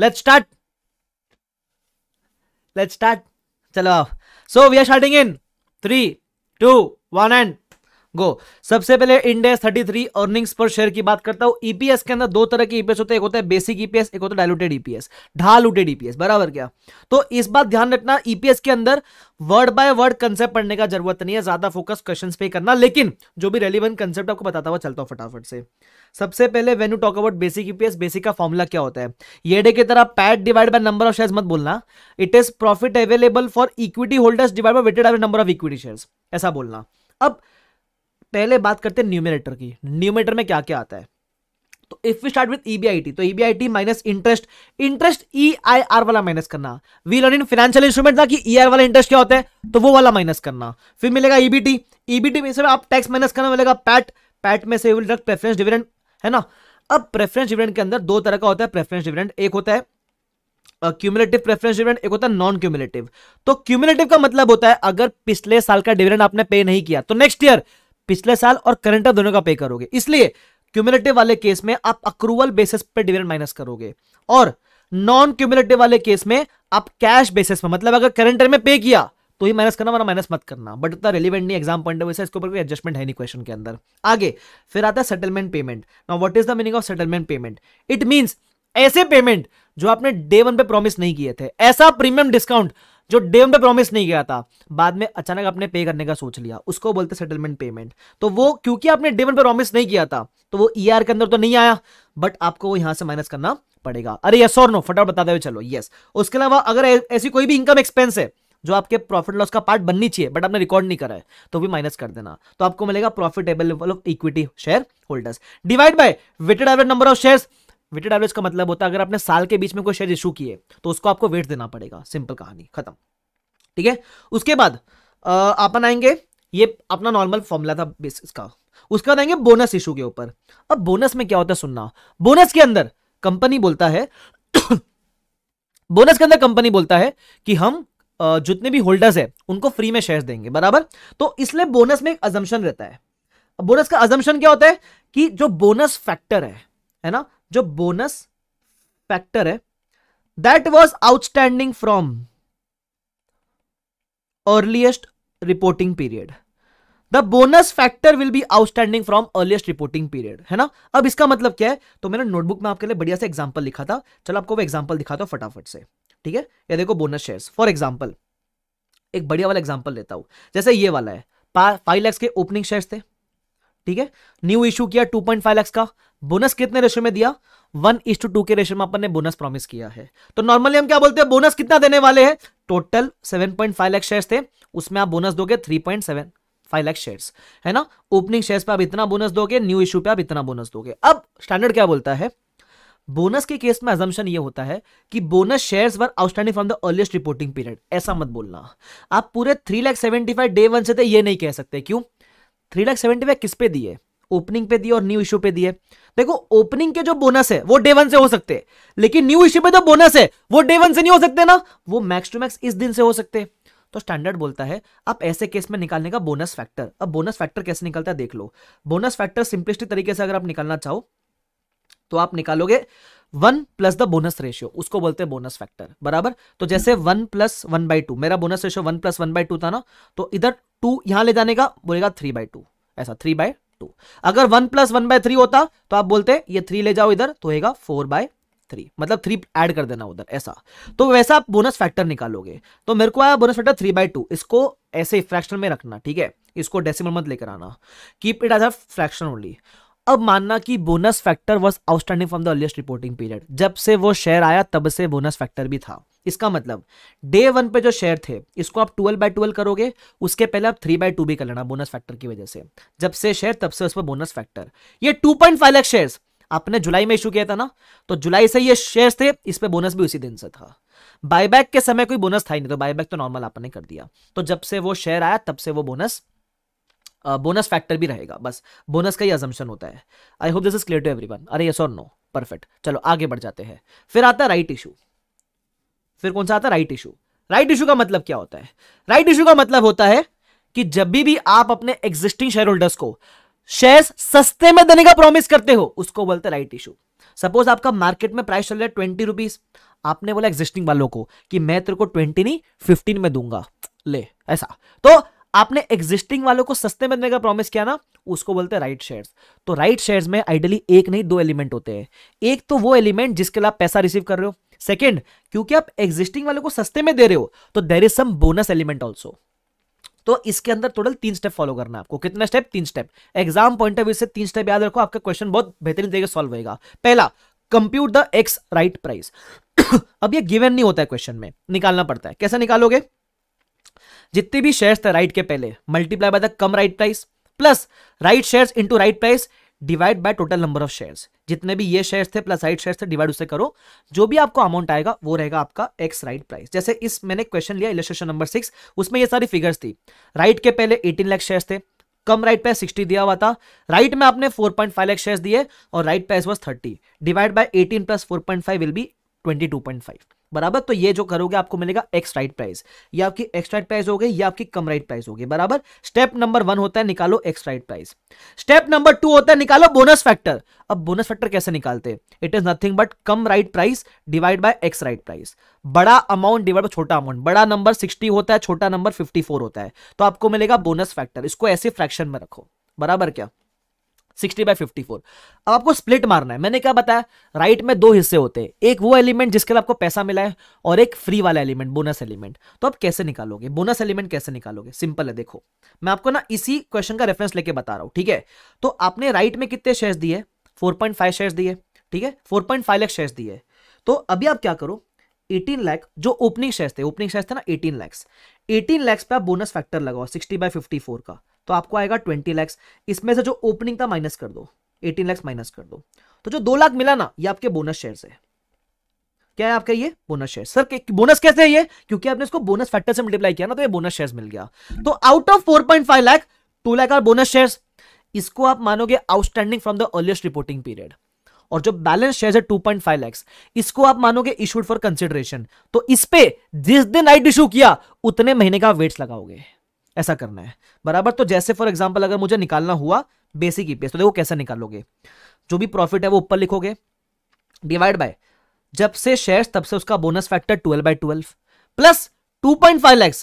Let's start. चलो so we are starting in 3, 2, 1 and go. सबसे पहले इंड एस 33 अर्निंग्स पर शेयर की बात करता हूं. ईपीएस के अंदर दो तरह के ईपीएस होते हैं, एक होता है बेसिक ईपीएस, एक होता है डाइल्यूटेड ईपीएस, डाइल्यूटेड ईपीएस बराबर क्या. तो इस बात ध्यान रखना, ईपीएस के अंदर वर्ड बाय वर्ड कंसेप्ट पढ़ने का जरूरत नहीं है, ज्यादा फोकस क्वेश्चंस पे करना, लेकिन जो भी रेलिवेंट कंसेप्ट आपको बताता हुआ चलता हूं फटाफट से. सबसे पहले when you talk about basic EPS, basic का फॉर्मूला क्या होता है, येडे की तरह PAT divide by number of shares मत बोलना, it is profit available for equity holders divide by weighted average number of equity shares, ऐसा बोलना. अब पहले बात करते हैं न्यूमरेटर की, न्यूमरेटर में क्या क्या आता है. तो if we start with EBIT, तो EBIT minus interest, interest EIR वाला माइनस करना, we learn in financial instrument था कि ईआर वाला इंटरेस्ट क्या होता है, तो वो वाला माइनस करना. फिर मिलेगा ईबीटी, ईबीटी में से आप टैक्स माइनस करना, मिलेगा पैट, पैट में से विल रख प्रेफरेंस डिविडेंड, है ना. अब प्रेफरेंस डिविडेंड के अंदर दो तरह का होता है प्रेफरेंस डिविडेंड, एक होता है क्यूमुलेटिव प्रेफरेंस डिविडेंड, एक होता है नॉन क्यूमुलेटिव. तो क्यूमुलेटिव का मतलब होता है अगर पिछले साल का डिविडेंड आपने पे नहीं किया तो नेक्स्ट ईयर पिछले साल और करंट दोनों का पे करोगे, इसलिए क्यूमुलेटिव वाले केस में आप अक्रूवल बेसिस पे डिविडेंड माइनस करोगे, और नॉन क्यूमुलेटिव वाले केस में आप कैश बेसिस पे, मतलब अगर करंट ईयर में पे किया तो ही माइनस करना, वरना माइनस मत करना. बट इतना रेलिवेंट नहीं एग्जाम पॉइंट ऑफ व्यू से, इसके ऊपर कोई एडजस्टमेंट है नहीं क्वेश्चन के अंदर. आगे फिर आता है settlement payment. Now what is the meaning of settlement payment, it means ऐसे पेमेंट जो आपने डे वन पे प्रॉमिस नहीं किए थे, ऐसा प्रीमियम डिस्काउंट जो डे वन पे प्रॉमिस नहीं किया था, बाद में अचानक आपने पे करने का सोच लिया, उसको बोलते सेटलमेंट पेमेंट. तो वो क्योंकि आपने डे वन पे प्रॉमिस नहीं किया था तो वो ईआर के अंदर तो नहीं आया, बट आपको वो यहां से माइनस करना पड़ेगा. अरे यस और नो फटाफट बताते हुए चलो. यस, उसके अलावा अगर ऐसी कोई भी इनकम एक्सपेंस है जो आपके प्रॉफिट लॉस का पार्ट बननी चाहिए बट आपने रिकॉर्ड नहीं करा है तो भी माइनस कर देना, तो आपको मिलेगा profitable level of equity share holders divide by weighted average number of shares. Weighted average का मतलब होता है अगर आपने साल के बीच में कोई शेयर इशू किए तो उसको आपको वेट देना पड़ेगा, सिंपल कहानी खत्म, ठीक है. उसके बाद अपन आएंगे, ये अपना नॉर्मल फॉर्मूला था बेसिस का, उसके बाद आएंगे बोनस इशू के ऊपर. अब बोनस में क्या होता है सुनना, बोनस के अंदर कंपनी बोलता है बोनस के अंदर कंपनी बोलता है कि हम जितने भी होल्डर्स है उनको फ्री में शेयर देंगे बराबर. तो इसलिए बोनस में एक अजम्पशन रहता है. बोनस का अजम्पशन क्या होता है कि जो बोनस फैक्टर है ना, जो बोनस फैक्टर है that was outstanding from earliest reporting period, the bonus factor will be outstanding from earliest reporting period, है ना. अब इसका मतलब क्या है, तो मैंने नोटबुक में आपके लिए बढ़िया से एग्जांपल लिखा था, चलो आपको वो एग्जांपल दिखाता हूं फटाफट से, ठीक है. ये देखो बोनस शेयर्स, फॉर एग्जांपल एक बढ़िया वाला एग्जांपल लेता हूं, जैसे ये वाला है 5 लाख के ओपनिंग शेयर्स थे, ठीक है, न्यू इशू किया 2.5 लाख का, बोनस कितने रेशो में दिया 1:2 के रेशो में अपन ने बोनस प्रॉमिस किया है. तो नॉर्मली हम क्या बोलते हैं बोनस कितना देने वाले हैं, टोटल 7.5 लाख शेयर्स थे, उसमें आप बोनस दोगे 3.75 लाख शेयर्स, है ना. ओपनिंग शेयर्स पे आप इतना बोनस दोगे, न्यू इशू पे आप इतना बोनस दोगे. अब स्टैंडर्ड क्या बोलता है, बोनस के केस में अजम्पशन ये होता है कि bonus shares were outstanding from the earliest reporting period, ऐसा मत बोलना. आप पूरे 3,75,000 डे वन से थे ये नहीं कह सकते, क्यों, 3,75,000 किस पे दिए, ओपनिंग पे दिए और न्यू इश्यू पे दिए. देखो ओपनिंग के जो बोनस है वो डे वन से हो सकते हैं, लेकिन न्यू इश्यू पे जो बोनस है वो डे वन से नहीं हो सकते ना, वो मैक्स टू मैक्स इस दिन से हो सकते हैं. तो स्टैंडर्ड बोलता है आप ऐसे केस में निकालने का बोनस फैक्टर. अब बोनस फैक्टर कैसे निकलता है देख लो. बोनस फैक्टर सिंपलिस्टिक तरीके से अगर आप निकालना चाहो तो आप निकालोगे 1 प्लस द बोनस रेशियो, उसको बोलते हैं बोनस फैक्टर बराबर. तो जैसे 1 प्लस 1/2, मेरा बोनस रेशियो 1 प्लस 1/2 था ना, तो इधर 2 यहां ले जाने का बोलेगा 3/2, ऐसा 3/2. अगर 1 प्लस 1/3 होता तो आप बोलते ये 3 ले जाओ इधर तो होगा 4/3, मतलब 3 ऐड कर देना उधर, ऐसा. तो वैसा आप बोनस फैक्टर निकालोगे. तो मेरे को आया बोनस फैक्टर 3/2, इसको ऐसे फ्रैक्शन में रखना, ठीक है, इसको डेसिमल मत लेकर आना, keep it as a fraction only. अब मानना कि bonus factor was outstanding from the earliest reporting period, जब से वो शेयर आया तब से बोनस फैक्टर भी था. इसका मतलब डे वन पे जो शेयर थे इसको आप 12/12 करोगे, उसके पहले आप 3/2 भी कर लेना बोनस फैक्टर की वजह से, जब से शेयर तब से उस पर बोनस फैक्टर. ये 2.5 लाख शेयर्स आपने जुलाई में इशू किया था ना, तो जुलाई से ये शेयर्स थे, इस पे बोनस भी उसी दिन से था. बायबैक के समय कोई बोनस था ही नहीं, तो बायबैक तो नॉर्मल आपने कर दिया. तो जब से वो शेयर आया तब से वो बोनस फैक्टर भी रहेगा, बस बोनस का ही अजम्पशन होता है. I hope this is clear to everyone. अरे यस और नो, परफेक्ट. चलो आगे बढ़ जाते हैं. फिर आता है राइट इशू. फिर कौन सा आता है, राइट इशू. राइट इशू का मतलब क्या होता है, राइट इशू का मतलब होता है कि जब भी आप अपने एग्जिस्टिंग शेयर होल्डर्स को शेयर्स सस्ते में देने का प्रॉमिस करते हो उसको बोलते हैं राइट इशू. सपोज आपका मार्केट में प्राइस चल रहा है 20 रुपीज, आपने बोला एग्जिस्टिंग वालों को कि मैं तेरे को 20 नहीं 15 में दूंगा, ले ऐसा, तो आपने एग्जिस्टिंग वालों को सस्ते में देने का प्रॉमिस किया ना, उसको बोलते हैं राइट शेयर्स। तो राइट शेयर्स में आइडियली एक नहीं दो एलिमेंट होते हैं, एक तो वो एलिमेंट जिसके लिए आप पैसा रिसीव कर रहे हो, सेकंड क्योंकि आप एग्जिस्टिंग वालों को सस्ते में दे रहे हो तो there is some bonus element also. तो इसके अंदर टोटल 3 स्टेप फॉलो करना है आपको। कितने step? 3 step. Exam point of view से 3 स्टेप याद रखो, आपका क्वेश्चन बहुत बेहतरीन तरीके से सॉल्व होगा। पहला, compute the ex right price. अब ये गिवन नहीं होता है क्वेश्चन में, निकालना पड़ता है। कैसे निकालोगे? जितने भी शेयर्स थे राइट के पहले multiply by the cum right price plus right shares into right price divide by total number of shares. जितने भी ये शेयर्स थे प्लस राइट शेयर्स थे, डिवाइड उससे करो, जो भी आपको अमाउंट आएगा वो रहेगा आपका एक्स राइट प्राइस। जैसे इस मैंने क्वेश्चन लिया इलस्ट्रेशन नंबर 6, उसमें ये सारी फिगर्स थी। राइट के पहले 18 लाख शेयर्स थे, कम राइट प्राइस 60 दिया हुआ था, राइट में आपने 4.5 लाख शेयर्स दिए और right price was 30, divide by 18 plus 4.5 will be 22.5 बराबर। तो ये जो करोगे आपको मिलेगा एक्स राइट प्राइस। ये आपकी एक्स राइट प्राइस हो गई, ये आपकी कम राइट प्राइस हो गई बराबर। स्टेप नंबर 1 होता है निकालो ex right price. Step number 2 होता है निकालो बोनस फैक्टर। अब बोनस फैक्टर कैसे निकालते हैं? It is nothing but cum right price divide by ex right price. बड़ा अमाउंट डिवाइड बाय छोटा अमाउंट। बड़ा नंबर 60 होता है, छोटा नंबर 54 होता है, तो आपको मिलेगा बोनस फैक्टर। इसको ऐसे फ्रैक्शन में रखो बराबर क्या, 60/54। अब आपको स्प्लिट मारना है। मैंने क्या बताया, राइट में 2 हिस्से होते हैं, एक वो एलिमेंट जिसके लिए आपको पैसा मिला है और एक फ्री वाला एलिमेंट बोनस एलिमेंट। तो आप कैसे निकालोगे बोनस एलिमेंट? कैसे निकालोगे? सिंपल है, देखो मैं आपको ना इसी क्वेश्चन का रेफरेंस लेके बता रहा हूं, ठीक है? तो आपने राइट में कितने शेयर्स दिए? 4.5 शेयर्स दिए, ठीक है, 4.5 लाख शेयर्स दिए। तो अभी आप क्या करो, 18 लाख जो ओपनिंग शेयर्स थे, ओपनिंग शेयर्स थे ना 18 लाख, 18 लाख पे आप बोनस फैक्टर लगाओ 60/54 का, तो आपको आएगा 20 लाख। इसमें से जो ओपनिंग था माइनस कर दो, 18 लाख माइनस कर दो, तो जो 2 लाख मिला ना ये आपके बोनस शेयर्स है। क्या है आपका? ये बोनस शेयर्स। सर बोनस कैसे है ये? क्योंकि आपने इसको बोनस फैक्टर से मल्टीप्लाई किया ना, तो ये बोनस शेयर्स मिल गया। तो out of 4.5 lakh 2 lakh are bonus shares. इसको आप मानोगे outstanding from the earliest reporting period, और जो बैलेंस शेयर्स है 2.5 लाख इसको आप मानोगे इशूड फॉर कंसिडरेशन। तो इस पे जिस दिन राइट इशू किया उतने महीने का वेट्स लगाओगे, ऐसा करना है बराबर। तो जैसे फॉर एग्जांपल अगर मुझे निकालना हुआ बेसिक ईपीएस, तो देखो कैसे निकालोगे, जो भी प्रॉफिट है वो ऊपर लिखोगे डिवाइड बाय जब से शेयर्स तब से उसका बोनस फैक्टर 12/12 प्लस 2.5 लाख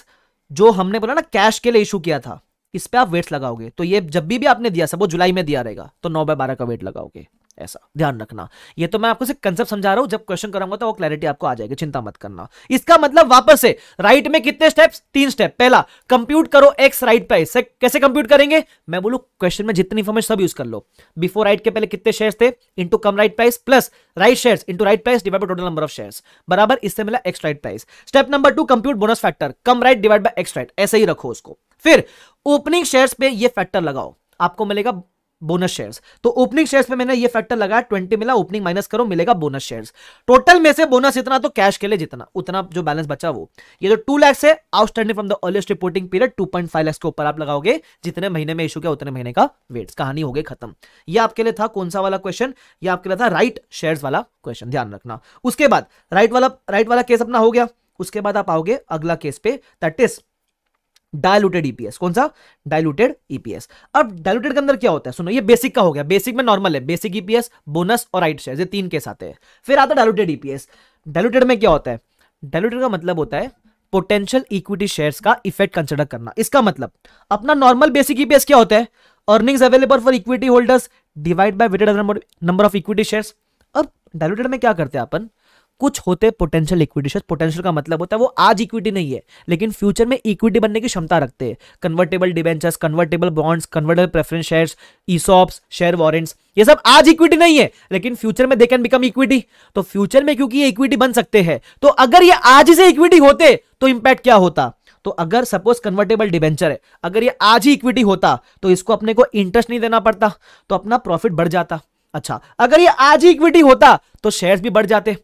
जो हमने बोला ना कैश के लिए इशू किया था, इस पे आप वेट्स लगाओगे। तो ये जब भी आपने दिया, सब वो जुलाई में दिया रहेगा, तो 9/12 का वेट लगाओगे, ऐसा ध्यान रखना। ये तो मैं आपको सिर्फ कंसेप्ट समझा रहा हूं, जब क्वेश्चन कराऊंगा तो वो क्लैरिटी आपको आ जाएगी, चिंता मत करना। इसका मतलब वापस से राइट में कितने स्टेप्स? 3 स्टेप। पहला, कंप्यूट करो एक्स राइट प्राइस। कैसे कंप्यूट करेंगे? मैं बोलूं क्वेश्चन में जितनी इन्फॉर्मेशन सब यूज कर लो। बिफोर राइट के पहले कितने शेयर्स थे into cum right price plus right shares into right price divide by total number of shares बराबर, इससे मिला ex right price. Step number 2, compute bonus factor cum right divide by ex right, ऐसे ही रखो उसको। फिर opening shares पे ये फैक्टर लगाओ, आपको मिलेगा बोनस शेयर्स। तो ओपनिंग शेयर्स पे मैंने ये फैक्टर लगाया, 20 मिला, ओपनिंग माइनस करो मिलेगा बोनस शेयर्स। टोटल में से बोनस इतना, तो कैश के लिए जितना, उतना जो बैलेंस बचा वो, ये जो 2 लाख है outstanding from the earliest reporting period 2.5 lakh के ऊपर आप लगाओगे, जितने महीने में इशू किया उतने महीने का वेट्स। कहानी हो गई खत्म। ये आपके लिए था कौन सा वाला क्वेश्चन? ये आपके लिए था राइट शेयर्स वाला क्वेश्चन, ध्यान रखना। उसके बाद राइट वाला केस अपना हो गया। उसके बाद आप आओगे अगला केस पे, दैट इज डायलूटेड ईपीएस। कौन सा? Diluted EPS. अब डायलूटेड के अंदर क्या होता है सुनो, ये बेसिक का हो गया, बेसिक में नॉर्मल है, बेसिक ईपीएस बोनस और राइट शेयर्स, ये 3 केस आते हैं। फिर आता है डायलूटेड ईपीएस। डायलूटेड में क्या होता है? डायलूटेड का मतलब होता है पोटेंशियल इक्विटी शेयर्स का इफेक्ट कंसिडर करना। इसका मतलब अपना नॉर्मल बेसिक ईपीएस क्या होता है? Earnings available for equity holders divide by weighted number of equity shares. अब डायलूटेड में क्या करते हैं अपन, कुछ होते पोटेंशियल इक्विटी शेयर्स। पोटेंशियल का मतलब होता है वो आज इक्विटी नहीं है लेकिन फ्यूचर में इक्विटी बनने की क्षमता रखते हैं। Convertible debentures, convertible bonds, convertible preference shares, ESOPs, share warrants, ये सब आज इक्विटी नहीं है लेकिन फ्यूचर में दे कैन बिकम इक्विटी। तो फ्यूचर में क्योंकि ये इक्विटी बन सकते हैं, तो अगर ये आज ही से इक्विटी होते तो इंपैक्ट क्या होता? तो अगर सपोज कन्वर्टेबल डिबेंचर है, अगर ये आज ही इक्विटी होता तो इसको अपने को इंटरेस्ट नहीं देना पड़ता, तो अपना प्रॉफिट बढ़ जाता। अच्छा, अगर ये आज ही इक्विटी होता तो शेयर्स भी बढ़ जाते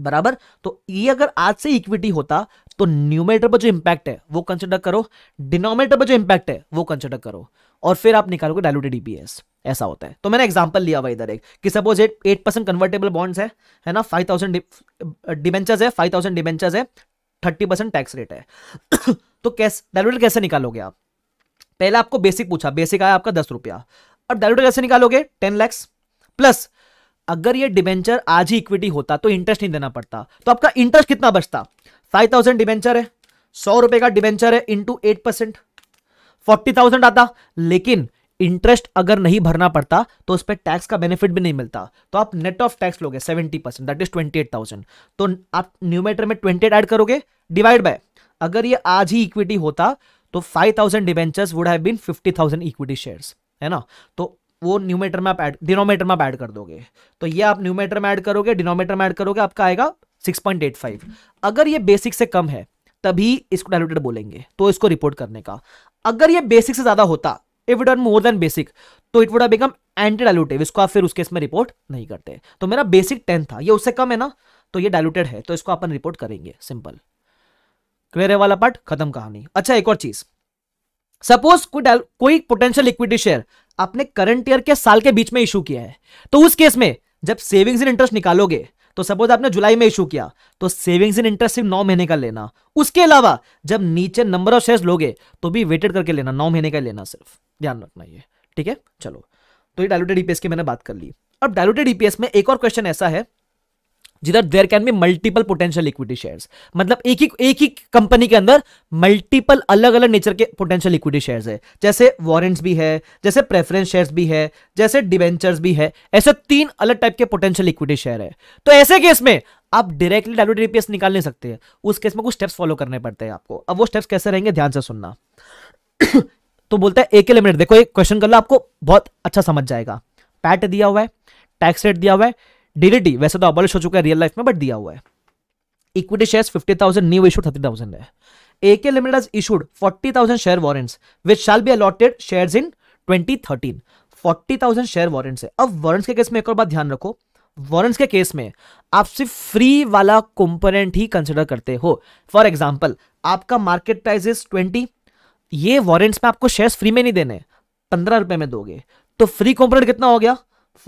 बराबर। तो ये अगर आज से इक्विटी होता तो न्यूमरेटर पर जो इंपैक्ट है वो कंसिडर करो, डिनोमिनेटर पर जो इंपैक्ट है वो कंसिडर करो, और फिर आप निकालोगे डायलूटेड ईपीएस, ऐसा होता है। तो मैंने एग्जांपल लिया हुआ इधर एक कि सपोज 8% कन्वर्टेबल बॉन्ड्स है ना, 5000 डिबेंचर्स है, 5000 डिबेंचर्स है, 30% टैक्स रेट है। तो डायलूटेड कैसे निकालोगे आप? पहले आपको बेसिक पूछा, बेसिक आया आपका 10 रुपया। अब डायलूटेड कैसे निकालोगे? 10 लाख प्लस अगर ये डिबेंचर आज ही इक्विटी होता तो इंटरेस्ट नहीं देना पड़ता, तो आपका इंटरेस्ट कितना बचता? 5000 डिबेंचर है, 100 रुपए का डिबेंचर है, इंटू 8% 40,000 आता, लेकिन इंटरेस्ट अगर नहीं भरना पड़ता तो उस पर टैक्स का बेनिफिट भी नहीं मिलता, तो आप नेट ऑफ टैक्स लोगे 70%, दैट इज 28,000। तो आप न्यूमेरेटर में 28 ऐड करोगे, डिवाइड बाय, अगर ये आज ही इक्विटी होता तो 5000 debentures would have been 50,000 equity shares, है ना। तो वो न्यूमेरेटर में आप ऐड, डिनोमिनेटर में आप ऐड कर दोगे, तो ये आप न्यूमेरेटर में ऐड करोगे, डिनोमिनेटर में ऐड करोगे, आपका आएगा 6.85। अगर ये बेसिक से कम है तभी इसको डायलूटेड बोलेंगे, तो इसको रिपोर्ट करने का। अगर ये बेसिक से ज्यादा होता, if it were more than basic, तो it would have become anti dilutive, इसको आप फिर उस केस में रिपोर्ट नहीं करते। तो मेरा बेसिक 10 था, ये उससे कम है ना, तो ये डायलूटेड है, तो इसको अपन रिपोर्ट करेंगे। सिंपल, क्लियर है वाला पार्ट, खत्म कहानी। अच्छा, एक और चीज, सपोज कोई पोटेंशियल इक्विटी शेयर आपने करंट ईयर के साल के बीच में इशू किया है, तो उस केस में जब सेविंग्स एंड इंटरेस्ट निकालोगे, तो सपोज आपने जुलाई में इशू किया, तो सेविंग्स एंड इंटरेस्ट सिर्फ 9 महीने का लेना। उसके अलावा जब नीचे नंबर ऑफ शेयर्स लोगे तो भी वेटेड करके लेना, 9 महीने का लेना, सिर्फ ध्यान रखना ये, ठीक है। चलो, तो ये डायलूटेड ईपीएस की मैंने बात कर ली। अब डायलूटेड ईपीएस में एक और क्वेश्चन ऐसा है जिधर there can be multiple potential equity shares, मतलब एक ही कंपनी के अंदर मल्टीपल अलग अलग नेचर के पोटेंशियल इक्विटी शेयर्स है, जैसे वॉरेंट्स भी है, जैसे प्रेफरेंस शेयर्स भी है, जैसे डिबेंचर्स भी है, ऐसे 3 अलग टाइप के पोटेंशियल इक्विटी शेयर है। तो ऐसे केस में आप डायरेक्टली डायलूटेड ईपीएस निकाल नहीं सकते, उस केस में कुछ स्टेप्स फॉलो करने पड़ते हैं आपको। अब वो स्टेप्स कैसे रहेंगे, ध्यान से सुनना। तो बोलता है एक एलिमिनेट, देखो एक क्वेश्चन कर लो, आपको बहुत अच्छा समझ जाएगा। पैट दिया हुआ है, टैक्स रेट दिया हुआ है, डीडीटी वैसे तो अबॉलिश हो चुका है रियल लाइफ में, बट दिया हुआ है। इक्विटी शेयर्स 50,000, न्यू इशू 30,000 है। AK limited has issued 40,000 share warrants which shall be allotted shares in 2013। 40,000 share warrants है। अब वारंट्स के केस में एक और बात ध्यान रखो, वारंट्स के केस में आप सिर्फ फ्री वाला कंपोनेंट ही कंसिडर करते हो। फॉर एग्जाम्पल, आपका मार्केट प्राइस इज 20, ये वारंट्स में आपको शेयर्स फ्री में नहीं देने, 15 रुपए में दोगे, तो फ्री कंपोनेंट कितना हो गया?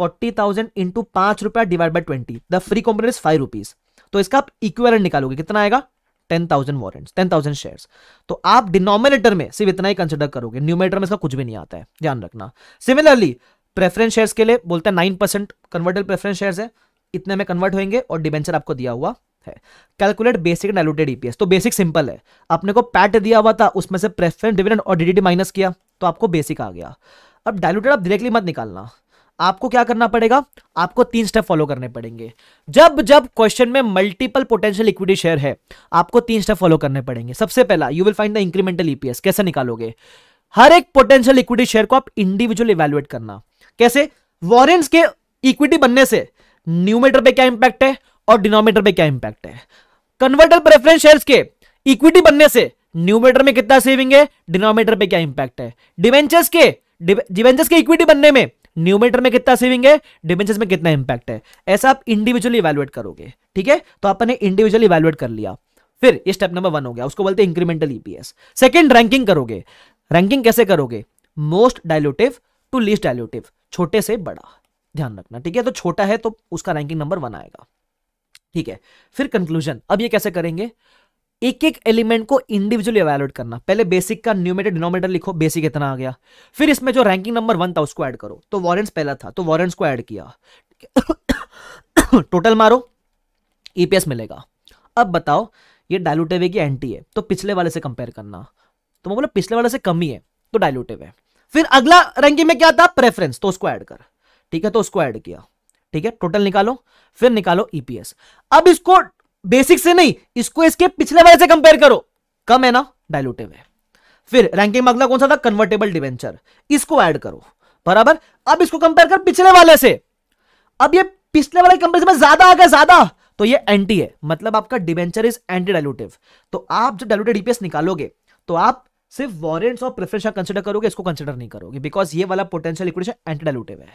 40,000 इंटू 5 रुपया divide by 20, the free component is 5 rupees, तो इसका आप इक्विवेलेंट निकालोगे, कितना आएगा? 10,000 वारंट्स, 10,000 शेयर्स। तो आप डिनोमिनेटर में सिर्फ इतना ही कंसिडर करोगे, न्यूमेरेटर में इसका कुछ भी नहीं आता है, ध्यान रखना। सिमिलरली प्रेफरेंस शेयर्स के लिए बोलता है 9% कन्वर्टेबल प्रेफरेंस शेयर्स है, इतने में कन्वर्ट होंगे, और डिबेंचर आपको दिया हुआ है। कैलकुलेट बेसिक डायलूटेड ईपीएस, तो बेसिक सिंपल है, अपने को पैट दिया हुआ था, उसमें से प्रेफरेंस, डिविडेंड और डीडीटी माइनस किया, तो आपको बेसिक आ गया। अब डायलूटेड आप डायरेक्टली मत निकालना, आपको क्या करना पड़ेगा? आपको 3 स्टेप फॉलो करने पड़ेंगे। जब जब क्वेश्चन में मल्टीपल पोटेंशियल इक्विटी शेयर है, आपको 3 स्टेप फॉलो करने पड़ेंगे। सबसे पहला, you will find the incremental EPS. कैसे निकालोगे? हर एक पोटेंशियल इक्विटी शेयर को आप इंडिविजुअल इवैल्यूएट करना। कैसे? वॉरेंट्स के इक्विटी बनने से न्यूमेरेटर पे क्या इंपैक्ट है और डिनोमिनेटर पे क्या इंपैक्ट है। कन्वर्टेबल प्रेफरेंस शेयर्स के इक्विटी बनने से न्यूमेरेटर में कितना सेविंग है, डिनोमिनेटर पे क्या इंपैक्ट है। डिबेंचर्स के इक्विटी बनने में न्यूमेरेटर में कितना सेविंग है, डिबेंचर्स में कितना इंपैक्ट है। ऐसा आप इंडिविजुअली इवैल्यूएट करोगे, ठीक है। तो आपने इंडिविजुअली इवैल्यूएट कर लिया, फिर ये स्टेप नंबर 1 हो गया, उसको बोलते हैं इंक्रीमेंटल ईपीएस। सेकंड, रैंकिंग करोगे। रैंकिंग कैसे करोगे? Most dilutive to least dilutive, छोटे से बड़ा, ध्यान रखना, ठीक है। तो छोटा है तो उसका रैंकिंग नंबर 1 आएगा, ठीक है। फिर कंक्लूजन, अब ये कैसे करेंगे? एक एक एलिमेंट को इंडिविजुअली इवैल्यूएट करना। पहले बेसिक का न्यूमेरेटर डिनोमिनेटर लिखो, बेसिक इतना आ गया, फिर इसमें जो रैंकिंग नंबर 1 था उसको ऐड करो। तो वॉरेंट्स पहला था, तो वॉरेंट्स को ऐड किया, टोटल मारो, ईपीएस मिलेगा। अब बताओ, ये डायलूटिव है कि एंटी है? तो पिछले वाले से कंपेयर करना, तो मैं बोला पिछले वाले से कम ही है, तो डायलूटिव है। फिर अगला रैंकिंग में क्या था? प्रेफरेंस, तो उसको ऐड कर, ठीक है, तो उसको ऐड किया, ठीक है। टोटल निकालो, फिर निकालो ईपीएस। अब इसको बेसिक से नहीं, इसको इसके पिछले वाले से कंपेयर करो, कम है ना, डायलूटिव है। फिर रैंकिंग में अगला कौन सा था? कन्वर्टेबल डिबेंचर, इसको ऐड करो, बराबर। अब इसको कंपेयर कर पिछले वाले से, अब ये पिछले वाले कंपेयर में ज्यादा आ गया, ज्यादा, तो ये एंटी है, मतलब आपका डिबेंचर इज एंटी डायलूटिव। तो आप जो डायलूटेड ईपीएस निकालोगे तो आप सिर्फ वॉरेंट्स और प्रेफरेंस कंसिडर करोगे, इसको कंसिडर नहीं करोगे, बिकॉज ये वाला पोटेंशियल इक्विटी एंटी डायलूटिव है,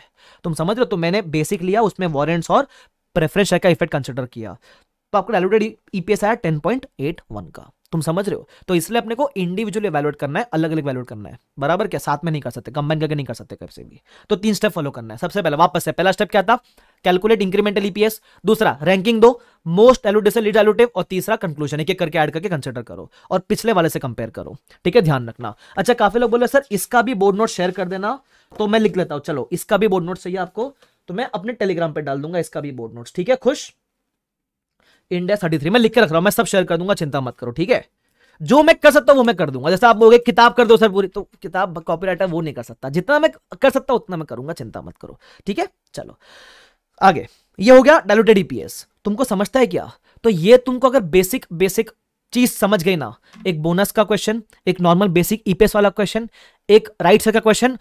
तुम समझ रहे हो। तो मैंने बेसिक लिया, उसमें वॉरेंट्स और प्रेफरेंस का इफेक्ट कंसिडर किया, तो आपका डायलूटेड ईपीएस आया 10.81 का, तुम समझ रहे हो। तो इसलिए अपने को इंडिविजुअली इवैल्यूएट करना है, अलग अलग इवैल्यूएट करना है, बराबर, क्या साथ में नहीं कर सकते, कंबाइन करके नहीं कर सकते कैसे भी। तो 3 स्टेप फॉलो करना है। सबसे पहले वापस से, पहला स्टेप क्या था? कैलकुलेट इंक्रीमेंटल ईपीएस, दूसरा रैंकिंग दो, मोस्ट डायलूटेड से लीस्ट डायलूटेड, और तीसरा कंक्लूजन, एक एक करके ऐड करके कंसिडर करो और पिछले वाले से कंपेयर करो, ठीक है, ध्यान रखना। अच्छा, काफी लोग बोले सर इसका भी बोर्ड नोट शेयर कर देना, तो मैं लिख लेता हूँ, चलो इसका भी बोर्ड नोट चाहिए आपको, तो मैं अपने टेलीग्राम पे डाल दूंगा इसका भी बोर्ड नोट्स। ठीक है, खुश? इंडेक्स 33 मैं लिख के रख रहा हूं, मैं सब शेयर कर दूंगा, चिंता मत करो। ठीक है, जो मैं कर सकता हूं वो मैं कर दूंगा। जैसे आप बोलोगे किताब कर दो सर पूरी, तो किताब कॉपीराइटर वो नहीं कर सकता, जितना मैं कर सकता हूं उतना मैं करूंगा, चिंता मत करो। ठीक है, चलो आगे। ये हो गया डायलूटेड ईपीएस, तुमको समझता है क्या? तो ये तुमको अगर बेसिक चीज समझ गई ना, एक बोनस का क्वेश्चन, एक नॉर्मल बेसिक ईपीएस वाला क्वेश्चन, एक राइट साइड का क्वेश्चन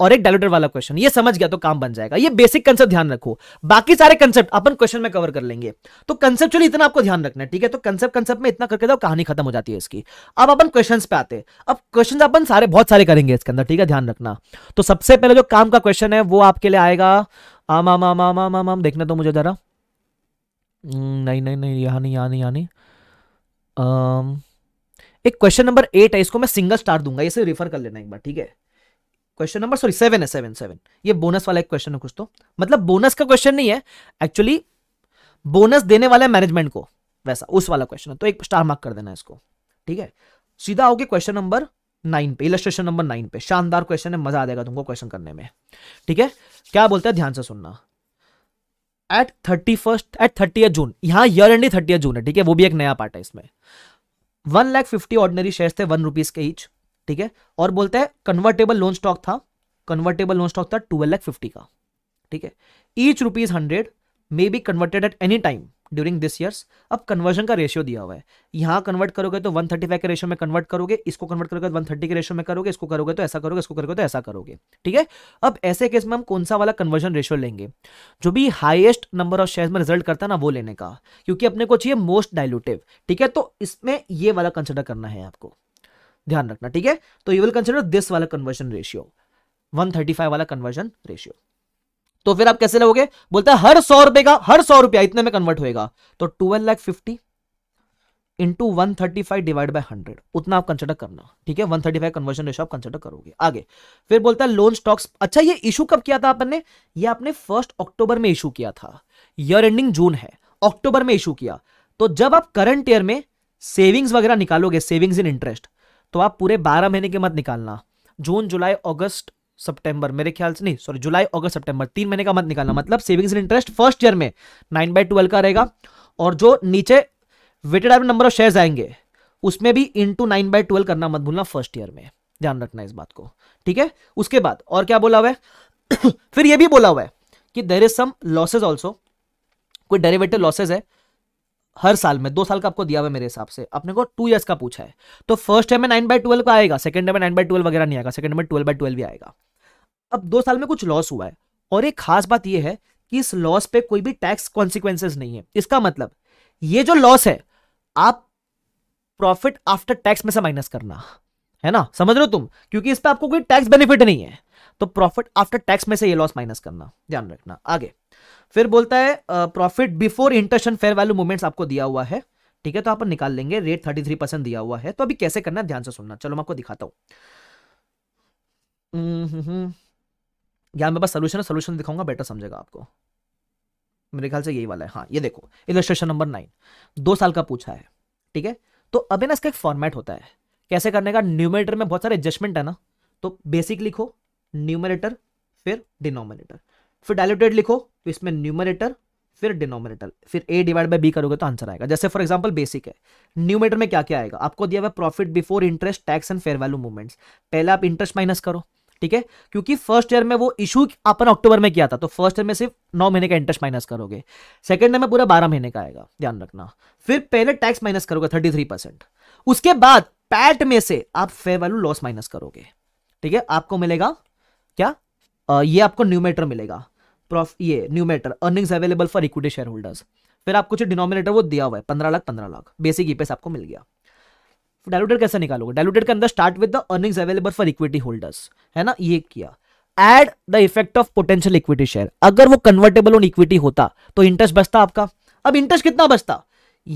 और एक डायलूटेड वाला क्वेश्चन, ये समझ गया तो काम बन जाएगा। ये बेसिक कंसेप्ट ध्यान रखो, बाकी सारे कंसेप्ट अपन क्वेश्चन में कवर कर लेंगे। तो कंसेप्चुअली इतना आपको ध्यान रखना है। ठीक है, तो कंसेप्ट में इतना करके जाओ, कहानी खत्म हो जाती है इसकी। अब अपन क्वेश्चंस पे आते हैं। अब क्वेश्चंस अपन सारे बहुत सारे करेंगे इसके अंदर, ठीक है, ध्यान रखना। तो सबसे पहले जो काम का क्वेश्चन है वो आपके लिए आएगा, आम आम आम आम आम आम देखने तो मुझे जरा, नहीं यानी एक क्वेश्चन नंबर 8 है, इसको मैं सिंगल स्टार दूंगा, इसे रेफर कर लेना एक बार। ठीक है, क्वेश्चन नंबर सॉरी 7 है। ये बोनस वाला एक क्वेश्चन है कुछ, तो मतलब बोनस का क्वेश्चन नहीं है एक्चुअली, बोनस देने वाला है मैनेजमेंट को, वैसा उस वाला क्वेश्चन है, तो एक स्टार मार्क कर देना इसको। ठीक है, सीधा आओगे क्वेश्चन नंबर 9 पे, इलस्ट्रेशन नंबर 9 पे। शानदार क्वेश्चन है, मजा आ जाएगा तुमको क्वेश्चन करने में। ठीक है, क्या बोलते हैं, ध्यान से सुनना। एट 30 जून, यहाँ ईयर एंड 30 जून है। ठीक है, वो भी एक नया पार्ट है इसमें। 1,50,000 ऑर्डिनरी शेयर थे, ₹1 के ईच। ठीक है, और बोलते हैं कन्वर्टेबल लोन स्टॉक था 12,50,000 का। ठीक है, each ₹100 may be converted at any time during this years. अब कन्वर्जन का रेशियो दिया हुआ है, यहाँ कन्वर्ट करोगे तो 135 के रेशियो में कन्वर्ट करोगे, इसको कन्वर्ट करोगे तो 130 के रेशियो में करोगे, इसको करोगे तो ऐसा करोगे, इसको करोगे तो ऐसा करोगे। ठीक है, अब ऐसे केस में हम कौन सा वाला कन्वर्जन रेशियो लेंगे? जो भी हाईएस्ट नंबर ऑफ शेयर में रिजल्ट करता है ना, वो लेने का, क्योंकि अपने को चाहिए मोस्ट डायलूटिव। ठीक है, तो इसमें ये वाला कंसिडर करना है आपको, ध्यान रखना। ठीक है, तो यू विल कंसीडर दिस वाला कन्वर्जन रेशियो, 135 वाला कन्वर्जन रेशियो। तो फिर आप कैसे लोगे? बोलता है हर 100 रुपया इतने में कन्वर्ट होएगा, तो 12,50,000 इंटू 135 डिवाइड बाय 100, उतना आप कंसिडर करना। ठीक है, 135 कन्वर्जन रेशियो आप कंसिडर करोगे। आगे फिर बोलता है लोन स्टॉक्स। अच्छा, ये इशू कब किया था आपने? ये आपने 1 अक्टूबर में इशू किया था, ईयर एंडिंग जून है, अक्टूबर में इशू किया। तो जब आप करंट ईयर में सेविंग्स वगैरह निकालोगे, सेविंग्स इन इंटरेस्ट, तो आप पूरे 12 महीने के मत निकालना, जून जुलाई अगस्त सितंबर, मेरे ख्याल से नहीं सॉरी जुलाई अगस्त सितंबर 3 महीने का मत निकालना। मतलब savings and interest first year में 9/12 का रहेगा, और जो नीचे weighted average number of shares आएंगे उसमें भी इंटू 9/12 करना मत भूलना फर्स्ट ईयर में, ध्यान रखना इस बात को। ठीक है, उसके बाद और क्या बोला हुआ है? फिर यह भी बोला हुआ है कि there is some losses also, कोई डेरिवेटिव लॉसेज है हर साल में, 2 साल का आपको दिया हुआ है मेरे हिसाब से, अपने को 2 इयर्स का पूछा है। तो फर्स्ट ईयर में 9/12 का आएगा, सेकंड ईयर में 9/12 वगैरह नहीं आएगा, सेकंड ईयर में 12/12 ही आएगा। अब 2 साल में कुछ लॉस हुआ है, और एक खास बात यह है कि इस लॉस पे कोई भी टैक्स कॉन्सिक्वेंसेज नहीं है। इसका मतलब ये जो लॉस है आप प्रॉफिट आफ्टर टैक्स में से माइनस करना है ना, समझ रहे हो तुम, क्योंकि इस पर आपको कोई टैक्स बेनिफिट नहीं है, तो प्रॉफिट आफ्टर टैक्स में से ये लॉस माइनस करना, ध्यान रखना। आगे फिर बोलता है profit before interest and fair value movements आपको दिया हुआ है। ठीक है, तो आप निकाल लेंगे, रेट 33% दिया हुआ है। तो अभी कैसे करना है ध्यान से सुनना, चलो मैं आपको दिखाता हूं। यहाँ मेरे पास सोल्यूशन है, सोल्यूशन दिखाऊंगा, बेटर समझेगा आपको, मेरे ख्याल से यही वाला है। हाँ, ये देखो इलस्ट्रेशन नंबर 9, 2 साल का पूछा है। ठीक है, तो अभी ना इसका एक फॉर्मेट होता है कैसे करने का। न्यूमरेटर में बहुत सारे एडजस्टमेंट है ना, तो बेसिक लिखो न्यूमरेटर फिर डिनोमिनेटर, फिर डायलूटेड लिखो तो इसमें न्यूमरेटर फिर डिनोमिनेटर, फिर ए डिवाइड बाय बी करोगे तो आंसर आएगा। जैसे फॉर एग्जांपल बेसिक है, न्यूमरेटर में क्या क्या आएगा आपको दिया हुआ, profit before interest tax and fair value movements. पहले आप इंटरेस्ट माइनस करो, ठीक है, क्योंकि फर्स्ट ईयर में वो इशू अपन अक्टूबर में किया था, तो फर्स्ट ईयर में सिर्फ 9 महीने का इंटरेस्ट माइनस करोगे, सेकंड ईयर में पूरा 12 महीने का आएगा, ध्यान रखना। फिर पहले टैक्स माइनस करोगे 33%, उसके बाद पैट में से आप फेयर वैल्यू लॉस माइनस करोगे। ठीक है, आपको मिलेगा क्या? ये आपको न्यूमरेटर मिलेगा, ये numerator earnings available for equity share holders. फिर आपको जो डिनोमिनेटर वो दिया हुआ है 15 लाख बेसिक ईपीएस आपको मिल गया। डायलूटेड कैसे निकालोगे? डायलूटेड के अंदर start with the earnings available for equity holders, है ना, ये किया। Add the effect of potential equity share, अगर वो कन्वर्टेबल ऑन इक्विटी होता तो इंटरेस्ट बचता आपका। अब इंटरेस्ट कितना बचता?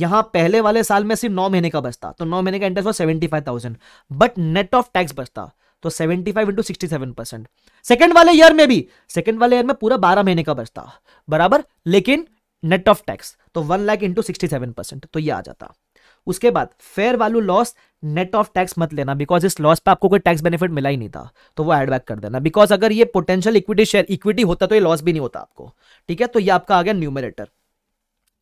यहां पहले वाले साल में सिर्फ 9 महीने का बचता, तो 9 महीने का interest 75,000, but net of tax बचता, तो 75 into 67%। सेकंड वाले ईयर में भी, सेकंड वाले ईयर में पूरा 12 महीने का बचता बराबर, लेकिन नेट ऑफ टैक्स तो 1 लाख into 67%, तो ये आ जाता। उसके बाद fair value loss net of tax मत लेना बिकॉज इस लॉस पे आपको कोई टैक्स बेनिफिट मिला ही नहीं था, तो वो एडबैक कर देना। बिकॉज अगर ये पोटेंशियल इक्विटी शेयर इक्विटी होता तो ये लॉस भी नहीं होता आपको, ठीक है। तो ये आपका आ गया न्यूमरेटर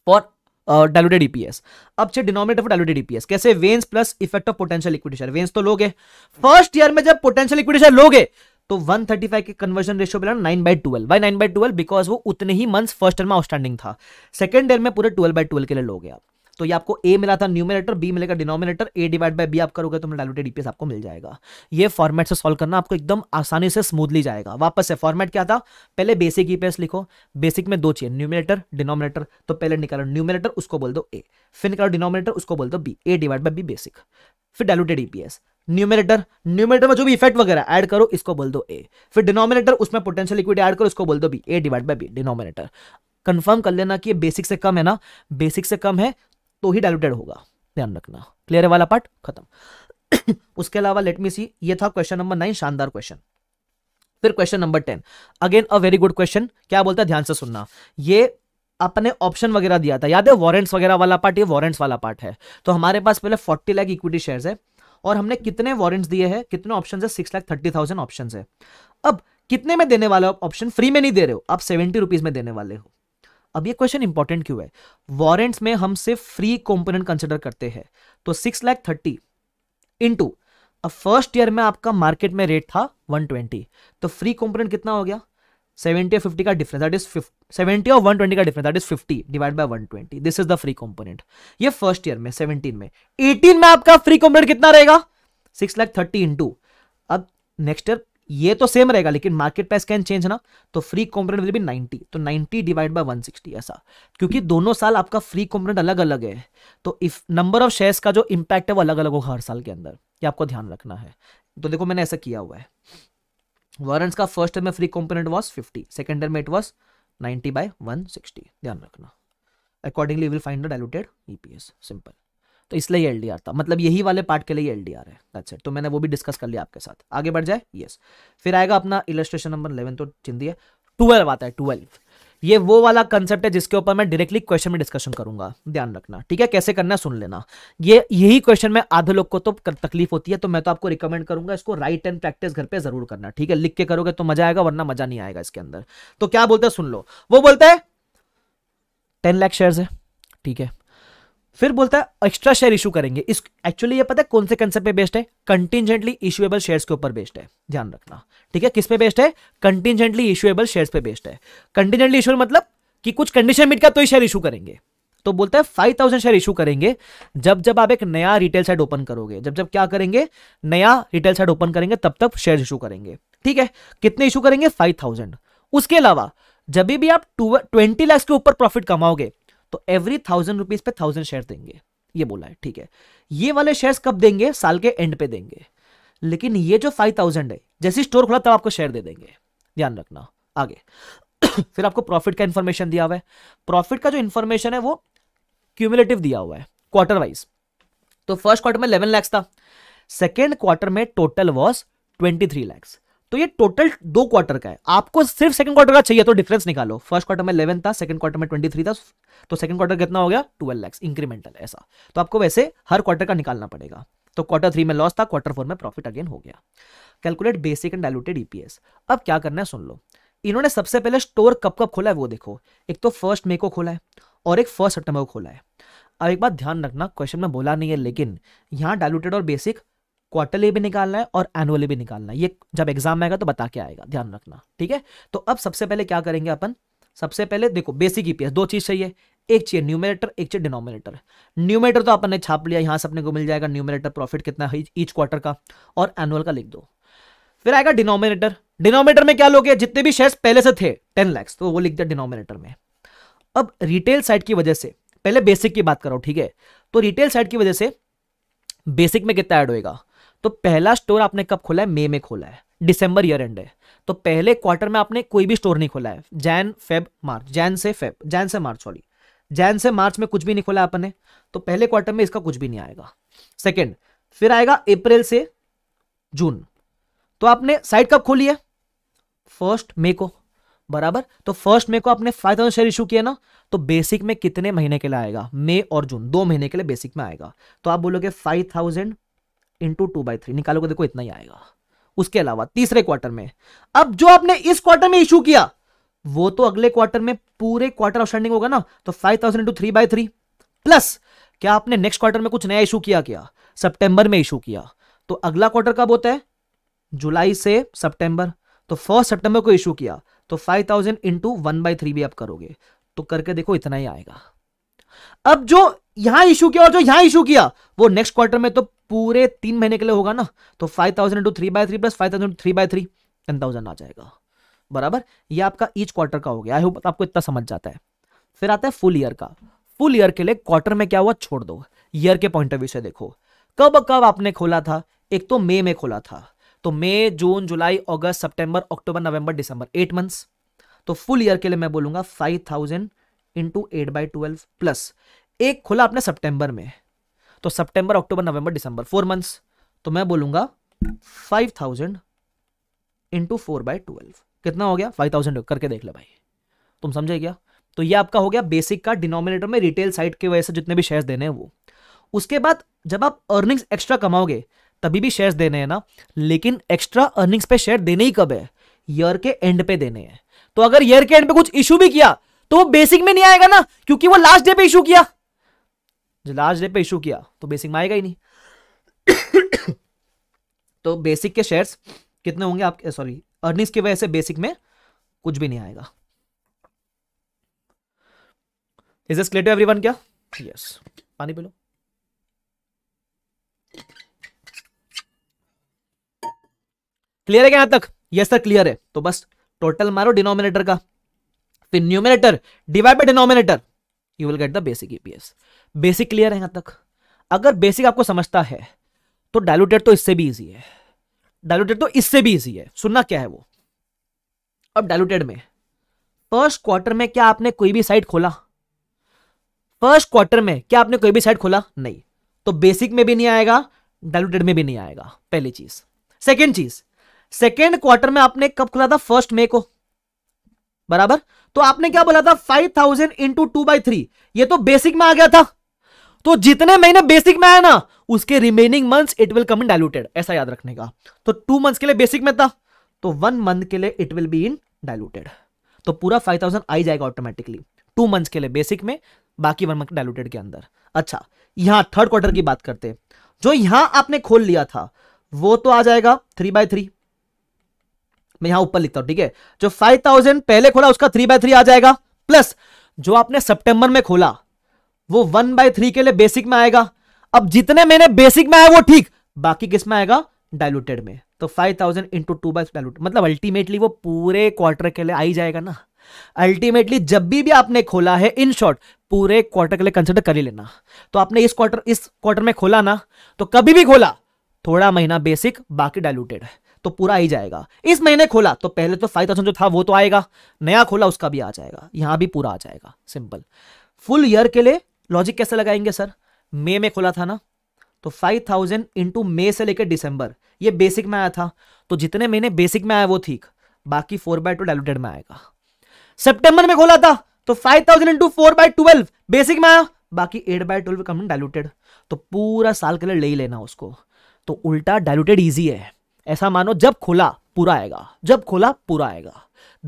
फॉर डायलूटेड ईपीएस। अब चाहिए डिनोमिनेटर फॉर डायलूटेड ईपीएस, कैसे? वेन्स plus effect of potential equity share. वेन्स तो लोगे फर्स्ट ईयर में, जब पोटेंशियल इक्विटी शेयर लोगे तो 135 के कन्वर्जन रेशियो पे 9/12 बाई 9/12 बिकॉज वो उतने ही मंथ्स फर्स्ट ईयर में आउटस्टैंडिंग था, सेकंड ईयर में पूरे 12/12 के लिए लोगे आप। तो ये आपको ए मिला था न्यूमरेटर, बी मिलेगा denominator, A divide by B आप करोगे तो डायलूटेड ईपीएस आपको मिल जाएगा। ये फॉर्मेट से सॉल्व करना आपको एकदम आसानी से स्मूथली जाएगा। वापस से फॉर्मेट क्या था, पहले बेसिक ईपीएस लिखो, बेसिक में दो चाहिए न्यूमरेटर डिनोमिनेटर, तो पहले निकालो न्यूमरेटर उसको बोल दो ए, फिर निकालो डिनोमिनेटर उसको बोल दो B, A divide by B basic. फिर डायलूटेड ईपीएस न्यूमरेटर में जो भी इफेक्ट वगैरह ऐड करो इसको बोल दो ए, फिर डिनोमिनेटर उसमें पोटेंशियल इक्विटी ऐड करो इसको बोल दो B, A divide by B denominator. Confirm कर लेना कि ये बेसिक से कम है ना, बेसिक से कम है तो ही डायलूटेड होगा, ध्यान रखना। क्लियर है वाला पार्ट खत्म। उसके अलावा लेट मी सी, ये था क्वेश्चन नंबर 9, शानदार क्वेश्चन। फिर question number 10, again a very good question. क्या बोलता है ध्यान से सुनना, ये अपने ऑप्शन वगैरह दिया था, याद है वारंट्स वगैरह वाला पार्ट, ये वारंट्स वाला पार्ट है। तो हमारे पास पहले 40 लाख इक्विटी शेयर्स है और हमने कितने वारंट्स दिए हैं, कितने ऑप्शन है, 6,30,000 ऑप्शन है। अब कितने में देने वाले हो ऑप्शन, फ्री में नहीं दे रहे हो आप, 70 रुपीज में देने वाले हो। अब ये क्वेश्चन इंपॉर्टेंट क्यों है, वारंट्स में हम सिर्फ फ्री कंपोनेंट कंसिडर करते हैं। तो 6,30,000 इनटू फर्स्ट ईयर में आपका मार्केट में रेट था 120, तो फ्री कंपोनेंट कितना हो गया 70 और 50 का डिफरेंस, दैट इज 70 और 120 का difference, that is 50 divide by 120, this is the free component. ये फर्स्ट ईयर में 17 में 18 में आपका फ्री कंपोनेंट कितना रहेगा 6,30,000 इंटू, अब नेक्स्ट ईयर ये तो सेम रहेगा लेकिन मार्केट प्राइस कैन चेंज ना, तो फ्री कंपोनेंट विल बी 90, तो 90 डिवाइड बाय 160 ऐसा, क्योंकि दोनों साल आपका फ्री कंपोनेंट अलग अलग है। तो इफ नंबर ऑफ शेयर्स का जो इंपैक्ट है वो अलग अलग होगा हर साल के अंदर, ये आपको ध्यान रखना है। तो देखो मैंने ऐसा किया हुआ है, वारंट्स का फर्स्ट ईयर में free component was 50, second year में इट वॉज 90/160, ध्यान रखना। Accordingly will find the diluted EPS, simple. तो इसलिए एलडीआर था, मतलब यही वाले पार्ट के लिए एलडीआर है, दैट्स इट। तो मैंने वो भी डिस्कस कर लिया आपके साथ, आगे बढ़ जाए। यस, फिर आएगा अपना इलस्ट्रेशन नंबर 11 तो चिंदी है, 12 आता है। 12 ये वो वाला कंसेप्ट है जिसके ऊपर मैं डायरेक्टली क्वेश्चन में डिस्कशन करूंगा, ध्यान रखना, ठीक है। कैसे करना है सुन लेना, ये यही क्वेश्चन में आधे लोग को तो तकलीफ होती है, तो मैं तो आपको रिकमेंड करूंगा इसको राइट एंड प्रैक्टिस घर पे जरूर करना, ठीक है। लिख के करोगे तो मजा आएगा, वरना मजा नहीं आएगा इसके अंदर। तो क्या बोलता है सुन लो, वो बोलता है 10 लाख शेयर्स है, ठीक है। फिर बोलता है एक्स्ट्रा शेयर इशू करेंगे, इस एक्चुअली ये पता है कौन से कंसेप्ट पे बेस्ड है, कंटिजेंटली इशूएबल शेयर्स के ऊपर बेस्ड है, ध्यान रखना, ठीक है। किस पे बेस्ड है, कंटिजेंटली इशूएबल शेयर्स पे बेस्ड है। कंटिजेंटली इशूएबल मतलब कि कुछ कंडीशन मीट का तो ही शेयर इशू करेंगे। तो बोलता है 5,000 शेयर इशू करेंगे जब जब आप एक नया रिटेल साइट ओपन करोगे, जब जब क्या करेंगे नया रिटेल साइट ओपन करेंगे तब तक शेयर इशू करेंगे, ठीक है। कितने इशू करेंगे 5,000। उसके अलावा जब भी आप 20 लाख के ऊपर प्रॉफिट कमाओगे तो एवरी 1,000 रुपीज पे 1,000 शेयर देंगे, ये बोला है, ठीक है। ये वाले शेयर्स कब देंगे, साल के एंड पे देंगे। लेकिन ये जो 5,000 है जैसे स्टोर खुला तब आपको शेयर दे देंगे, ध्यान रखना। आगे फिर आपको प्रॉफिट का इंफॉर्मेशन दिया हुआ है, प्रॉफिट का जो इंफॉर्मेशन है वो क्यूमुलेटिव दिया हुआ है क्वार्टर वाइज। तो फर्स्ट क्वार्टर में 11 लाख था, सेकेंड क्वार्टर में टोटल वॉज 23 लाख। तो ये टोटल 2 क्वार्टर का है, आपको सिर्फ सेकंड क्वार्टर का चाहिए तो डिफरेंस निकालो। फर्स्ट क्वार्टर में 11 था, सेकंड क्वार्टर में 23 था, तो सेकंड क्वार्टर कितना हो गया 12 लाख इंक्रीमेंटल ऐसा। तो आपको वैसे हर क्वार्टर का निकालना पड़ेगा। तो क्वार्टर 3 में लॉस था, क्वार्टर 4 में प्रॉफिट अगेन हो गया। Calculate basic and diluted EPS. अब क्या करना है सुन लो, इन्होंने सबसे पहले स्टोर कब कब खोला है वो देखो, एक तो 1 मई को खोला है और एक 1 सितंबर को खोला है। अब एक बात ध्यान रखना, क्वेश्चन में बोला नहीं है लेकिन यहाँ डायलूटेड और बेसिक क्वार्टरली भी निकालना है और एनुअली भी निकालना है, ये जब एग्जाम में आएगा तो बता के आएगा, ध्यान रखना, ठीक है। तो अब सबसे पहले क्या करेंगे अपन, सबसे पहले देखो बेसिक ईपीएस 2 चीज चाहिए, एक चाहिए न्यूमरेटर एक चाहिए डिनोमिनेटर। न्यूमरेटर तो अपन ने छाप लिया, यहां से अपने को मिल जाएगा न्यूमरेटर प्रॉफिट कितना है ईच क्वार्टर का, और एनुअल का लिख दो। फिर आएगा डिनोमिनेटर, डिनोमिनेटर में क्या लोगे, जितने भी शेयर्स पहले से थे 10 लाख तो वो लिख दिया डिनोमिनेटर में। अब रिटेल साइड की वजह से, पहले बेसिक की बात करो, ठीक है। तो रिटेल साइड की वजह से बेसिक में कितना ऐड होएगा, तो पहला स्टोर आपने कब खोला है, मई में खोला है, दिसंबर ईयर एंड है, तो पहले क्वार्टर में आपने कोई भी स्टोर नहीं खोला है। जैन से मार्च में कुछ भी नहीं खोला अपन ने, तो पहले क्वार्टर में इसका कुछ भी नहीं आएगा। सेकंड, फिर आएगा अप्रैल से जून, तो आपने साइट कब खोली है 1 मई को, बराबर। तो 1 मई को आपने 5,000 शेयर इशू किया ना, तो बेसिक में कितने महीने के लिए आएगा, मई और जून 2 महीने के लिए बेसिक में आएगा। तो आप बोलोगे 5,000 इंटू 2/3 निकालोगे देखो इतना ही आएगा। उसके अलावा तीसरे क्वार्टर में, अब जो आपने इस क्वार्टर में इशू किया वो तो अगले क्वार्टर में पूरे क्वार्टर आउटस्टैंडिंग होगा ना, तो 5000 इंटू 3/3 प्लस क्या आपने नेक्स्ट क्वार्टर में कुछ नया इशू किया, क्या सितंबर में इशू किया, तो अगला क्वार्टर कब होता है, जुलाई से सितंबर, तो 1 सितंबर को इशू किया तो 5000 इंटू 1/3 भी आप करोगे तो करके देखो इतना ही आएगा। अब जो यहां इशू किया और जो यहां इशू किया वो नेक्स्ट क्वार्टर में तो पूरे 3 महीने के लिए होगा ना, तो 5000 इंटू 3/3 प्लस 5000 इंटू 3/3 10,000 आ जाएगा बराबर। ये आपका ईच क्वार्टर का हो गया। आई होप आपको इतना समझ जाता है। फिर आता है फुल ईयर का। फुल ईयर के लिए क्वार्टर में क्या हुआ छोड़ दो, ईयर के पॉइंट ऑफ व्यू से देखो कब कब आपने खोला था। एक तो मई में खोला था, तो मई जून जुलाई अगस्त सितंबर अक्टूबर नवंबर दिसंबर 8 मंथ्स। तो फुल ईयर के लिए मैं बोलूंगा 5000 इंटू 8/12 प्लस एक खोला आपने सितंबर में, तो सितंबर अक्टूबर नवंबर दिसंबर 4 मंथ्स, तो मैं बोलूंगा 5000 इंटू 4/12 कितना हो गया 5000 करके देख ले भाई, तुम समझे क्या। तो ये आपका हो गया बेसिक का, डिनोमिनेटर में रिटेल साइड की वजह से जितने भी शेयर्स देने हैं वो। उसके बाद जब आप अर्निंग्स एक्स्ट्रा कमाओगे तभी भी शेयर्स देने हैं ना, लेकिन एक्स्ट्रा अर्निंग्स पे शेयर देने ही कब है, ईयर के एंड पे देने हैं। तो अगर ईयर के एंड पे कुछ इशू भी किया तो वो बेसिक में नहीं आएगा ना, क्योंकि वो लास्ट डे पे इशू किया, लास्ट डे पे इशू किया तो बेसिक में आएगा ही नहीं। तो बेसिक के शेयर्स कितने होंगे आपके, सॉरी अर्निंग्स की वजह से बेसिक में कुछ भी नहीं आएगा। Is this clear to everyone क्या? यस, पानी पी लो। क्लियर है क्या यहां तक? यस सर क्लियर है। तो बस टोटल मारो डिनोमिनेटर का, फिर numerator divide by denominator, you will get the basic EPS. Basic clear है यहां तक? अगर बेसिक आपको समझता है तो डायलूटेड तो इससे भी इजी है, डायलूटेड तो इससे भी इजी है। सुनना क्या है वो। अब डायलूटेड में फर्स्ट क्वार्टर में क्या आपने कोई भी साइड खोला, फर्स्ट क्वार्टर में क्या आपने कोई भी साइड खोला, नहीं, तो बेसिक में भी नहीं आएगा, डायलूटेड में भी नहीं आएगा, पहली चीज। सेकंड चीज, सेकंड क्वार्टर में आपने कब खोला था, फर्स्ट मई को बराबर, तो आपने क्या बोला था 5000 इंटू 2/3, ये तो बेसिक में आ गया था, तो जितने महीने बेसिक में आया ना उसके remaining months it will come in diluted, ऐसा याद रखने का। तो 2 मंथ्स के लिए बेसिक में था, तो 1 मंथ के लिए it will be in diluted, तो पूरा 5000 आ जाएगा ऑटोमेटिकली 2 मंथ्स के लिए बेसिक में, बाकी 1 मंथ डायलूटेड के अंदर। अच्छा, यहां थर्ड क्वार्टर की बात करते हैं। जो यहां आपने खोल लिया था वो तो आ जाएगा 3/3, मैं यहां ऊपर लिखता हूं ठीक है। जो 5000 पहले खोला उसका 3/3 आ जाएगा, प्लस जो आपने सितंबर में खोला वो 1/3 के लिए बेसिक में आएगा। अब जितने महीने बेसिक में आया वो ठीक, बाकी किस में आएगा, डायलूटेड में। तो 5000 इंटू 2/3 डायलूटेड, मतलब अल्टीमेटली वो पूरे क्वार्टर के लिए आ ही जाएगा ना। अल्टीमेटली जब भी आपने खोला है, इन शॉर्ट पूरे क्वार्टर के लिए कंसीडर कर ही लेना। तो आपने इस क्वार्टर में खोला ना, तो कभी भी खोला थोड़ा महीना बेसिक बाकी डायलूटेड, तो पूरा ही जाएगा। इस महीने खोला तो पहले तो 5000 जो था वो तो आएगा, नया खोला उसका भी आ जाएगा, यहां भी पूरा आ जाएगा, सिंपल। फुल ईयर के लिए लॉजिक कैसे लगाएंगे सर, मई में खोला था ना, तो 5000 इंटू मई से लेकर दिसंबर, ये बेसिक में आया था, तो जितने महीने बेसिक में आया वो ठीक, बाकी 4/2 डायलूटेड में आएगा। सितंबर में खोला था तो 5000 इंटू 4/12 बेसिक में आया, बाकी 8/12 कम डायलूटेड, तो पूरा साल के लिए ले ही लेना उसको। तो उल्टा डायलूटेड इजी है, ऐसा मानो जब खोला पूरा आएगा, जब खोला पूरा आएगा,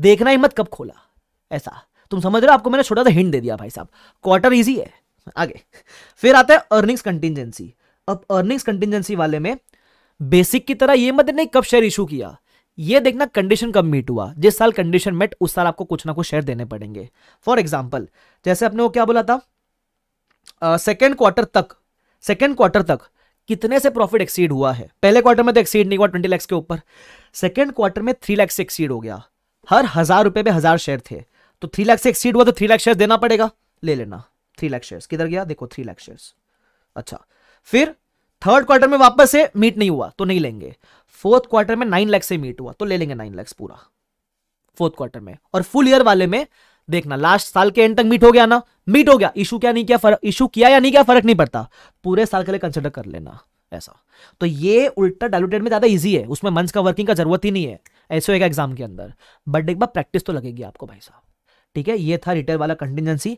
देखना ही मत कब खोला, ऐसा तुम समझ रहे हो। आपको मैंने छोटा सा हिंट दे दिया भाई साहब, क्वार्टर इजी है। आगे फिर आता है अर्निंग्स कंटिजेंसी। अब अर्निंग्स कंटिजेंसी वाले में बेसिक की तरह ये मत नहीं कब शेयर इशू किया, ये देखना कंडीशन कब मीट हुआ। जिस साल कंडीशन मेट उस साल आपको कुछ ना कुछ शेयर देने पड़ेंगे। फॉर एग्जाम्पल, जैसे आपने वो क्या बोला था, सेकेंड क्वार्टर तक कितने से प्रॉफिट एक्सीड हुआ है। पहले क्वार्टर में तो एक्सीड नहीं हुआ 20 लाख के ऊपर, सेकेंड क्वार्टर में 3 लाख से एक्सीड हो गया। हर 1000 रुपए पे 1000 शेयर थे, तो 3 लाख से एक्सीड हुआ तो 3 लाख शेयर देना पड़ेगा, ले लेना। 3 लाख शेयर किधर गया देखो, 3 लाख शेयर। अच्छा, फिर थर्ड क्वार्टर में वापस से मीट नहीं हुआ तो नहीं लेंगे। फोर्थ क्वार्टर में 9 लाख से मीट हुआ तो ले लेंगे 9 लाख पूरा फोर्थ क्वार्टर में। और फुल ईयर वाले में देखना लास्ट साल के एंड तक मीट हो गया ना, मीट हो गया, इशू क्या नहीं किया, इशू किया या नहीं किया फर्क नहीं पड़ता, पूरे साल के लिए कंसिडर कर लेना ऐसा। तो ये उल्टा डायलूटेड में ज्यादा इजी है, उसमें मंथ्स का वर्किंग का जरूरत ही नहीं है ऐसे एग्जाम के अंदर, बट एक बार प्रैक्टिस तो लगेगी आपको भाई साहब, ठीक है। ये था रिटेल वाला कंटिजेंसी,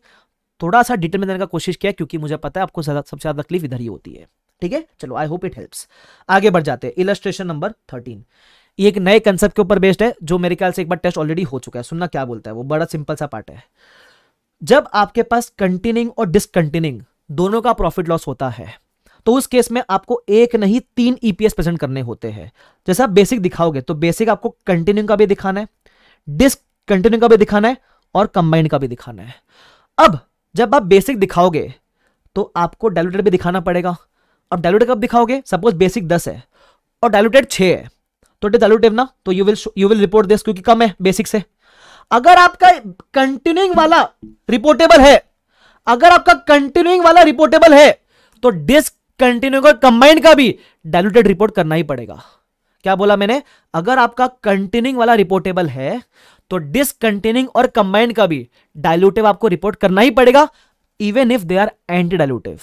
थोड़ा सा डिटेल में देने का कोशिश किया क्योंकि मुझे पता है आपको सबसे ज्यादा तकलीफ इधर ही होती है, ठीक है, चलो आई होप इट हेल्प्स। आगे बढ़ जाते हैं इलस्ट्रेशन नंबर 13। ये एक नए कंसेप्ट के ऊपर बेस्ड है जो मेरे ख्याल से एक बार टेस्ट ऑलरेडी हो चुका है। सुनना क्या बोलता है वो, बड़ा सिंपल सा पार्ट है। जब आपके पास कंटिन्यूइंग और डिसकंटिन्यूइंग दोनों का प्रॉफिट लॉस होता है तो उस केस में आपको एक नहीं 3 ईपीएस प्रेजेंट करने होते हैं। जैसा आप बेसिक दिखाओगे तो बेसिक आपको कंटिन्यूइंग का भी दिखाना है, डिसकंटिन्यूइंग का भी दिखाना है और कंबाइंड का भी दिखाना है। अब जब आप बेसिक दिखाओगे तो आपको डाइल्यूटेड भी दिखाना पड़ेगा। अब डाइल्यूटेड कब दिखाओगे, सपोज बेसिक 10 है और डाइल्यूटेड 6 है तो डाइल्यूटेड ना, तो यू विल रिपोर्ट दिस क्योंकि कम है बेसिक से। अगर आपका कंटिन्यूइंग वाला रिपोर्टेबल है, अगर आपका कंटिन्यूइंग वाला रिपोर्टेबल है तो डिसकंटिन्यूइंग और कंबाइंड का भी डाइल्यूटेड रिपोर्ट करना ही पड़ेगा। क्या बोला मैंने, अगर आपका कंटिन्यूइंग वाला रिपोर्टेबल है तो डिसकंटिन्यूइंग और कंबाइंड का भी डाइल्यूटिव आपको रिपोर्ट करना ही पड़ेगा, even if they are anti dilutive,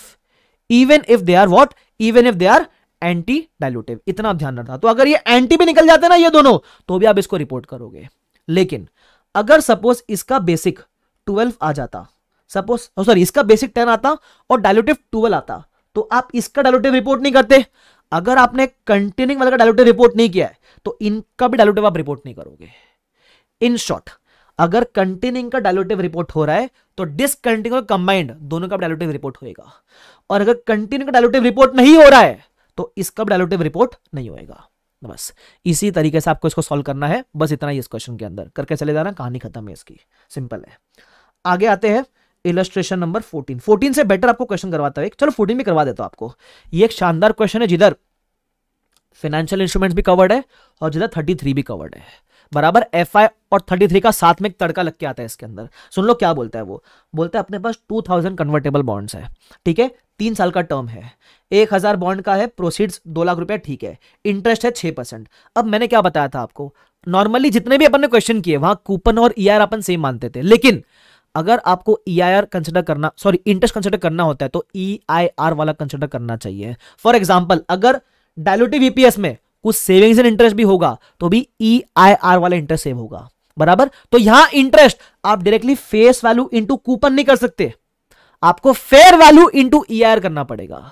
even if they are what, even if they are anti dilutive. इतना आप ध्यान रखना। तो अगर ये एंटी भी निकल जाते ना ये दोनों तो भी आप इसको रिपोर्ट करोगे। लेकिन अगर सपोज इसका बेसिक 12 आ जाता, सपोज सॉरी इसका बेसिक 10 आता और डाइल्यूटिव 12 आता तो आप इसका डाइल्यूटिव रिपोर्ट नहीं करते। अगर आपने कंटिन्यूइंग वाला का डाइल्यूटिव रिपोर्ट नहीं किया है तो इनका भी डाइल्यूटिव आप रिपोर्ट नहीं करोगे। इन शॉर्ट, अगर कंटिन्यूइंग का डाइल्यूटिव रिपोर्ट हो रहा है तो डिसकंटिन्यूइंग और कंबाइंड दोनों का डाइल्यूटिव रिपोर्ट होएगा, और अगर कंटिन्यूइंग का डाइल्यूटिव रिपोर्ट नहीं हो रहा है तो इसका डाइल्यूटिव रिपोर्ट नहीं होएगा। बस इसी तरीके से आपको इसको सॉल्व करना है। बस इतना ही इस क्वेश्चन के अंदर करके चले जाना, कहानी खत्म है इसकी, सिंपल है। आगे आते हैं इलस्ट्रेशन नंबर 14। 14 से बेटर आपको क्वेश्चन करवाता है, चलो 14 भी करवा देता हूं आपको। ये एक शानदार क्वेश्चन है जिधर फाइनेंशियल इंस्ट्रूमेंट्स भी कवर्ड है और जिधर 33 भी कवर्ड है, बराबर। FI और 33 का साथ में एक तड़का लग के आता है इसके अंदर। सुन लो क्या बोलता है वो, बोलता है अपने पास 2000 कन्वर्टेबल बॉन्ड्स है, ठीक है, 3 साल का टर्म है, 1000 बॉन्ड का है, प्रोसीड्स 2 लाख रुपए, ठीक है, इंटरेस्ट है 6%। अब मैंने क्या बताया था आपको, नॉर्मली जितने भी अपन ने क्वेश्चन किए वहां कूपन और EIR अपन सेम मानते थे, लेकिन अगर आपको EIR कंसिडर करना, सॉरी इंटरेस्ट कंसिडर करना होता है तो EIR वाला कंसिडर करना चाहिए। फॉर एग्जाम्पल अगर डाइल्यूटिव EPS में कुछ सेविंग्स एंड इंटरेस्ट भी होगा तो भी EIR वाला इंटरेस्ट सेव होगा, बराबर। तो यहां इंटरेस्ट आप directly face value into coupon नहीं कर सकते, आपको फेयर वैल्यू इनटू EIR करना पड़ेगा।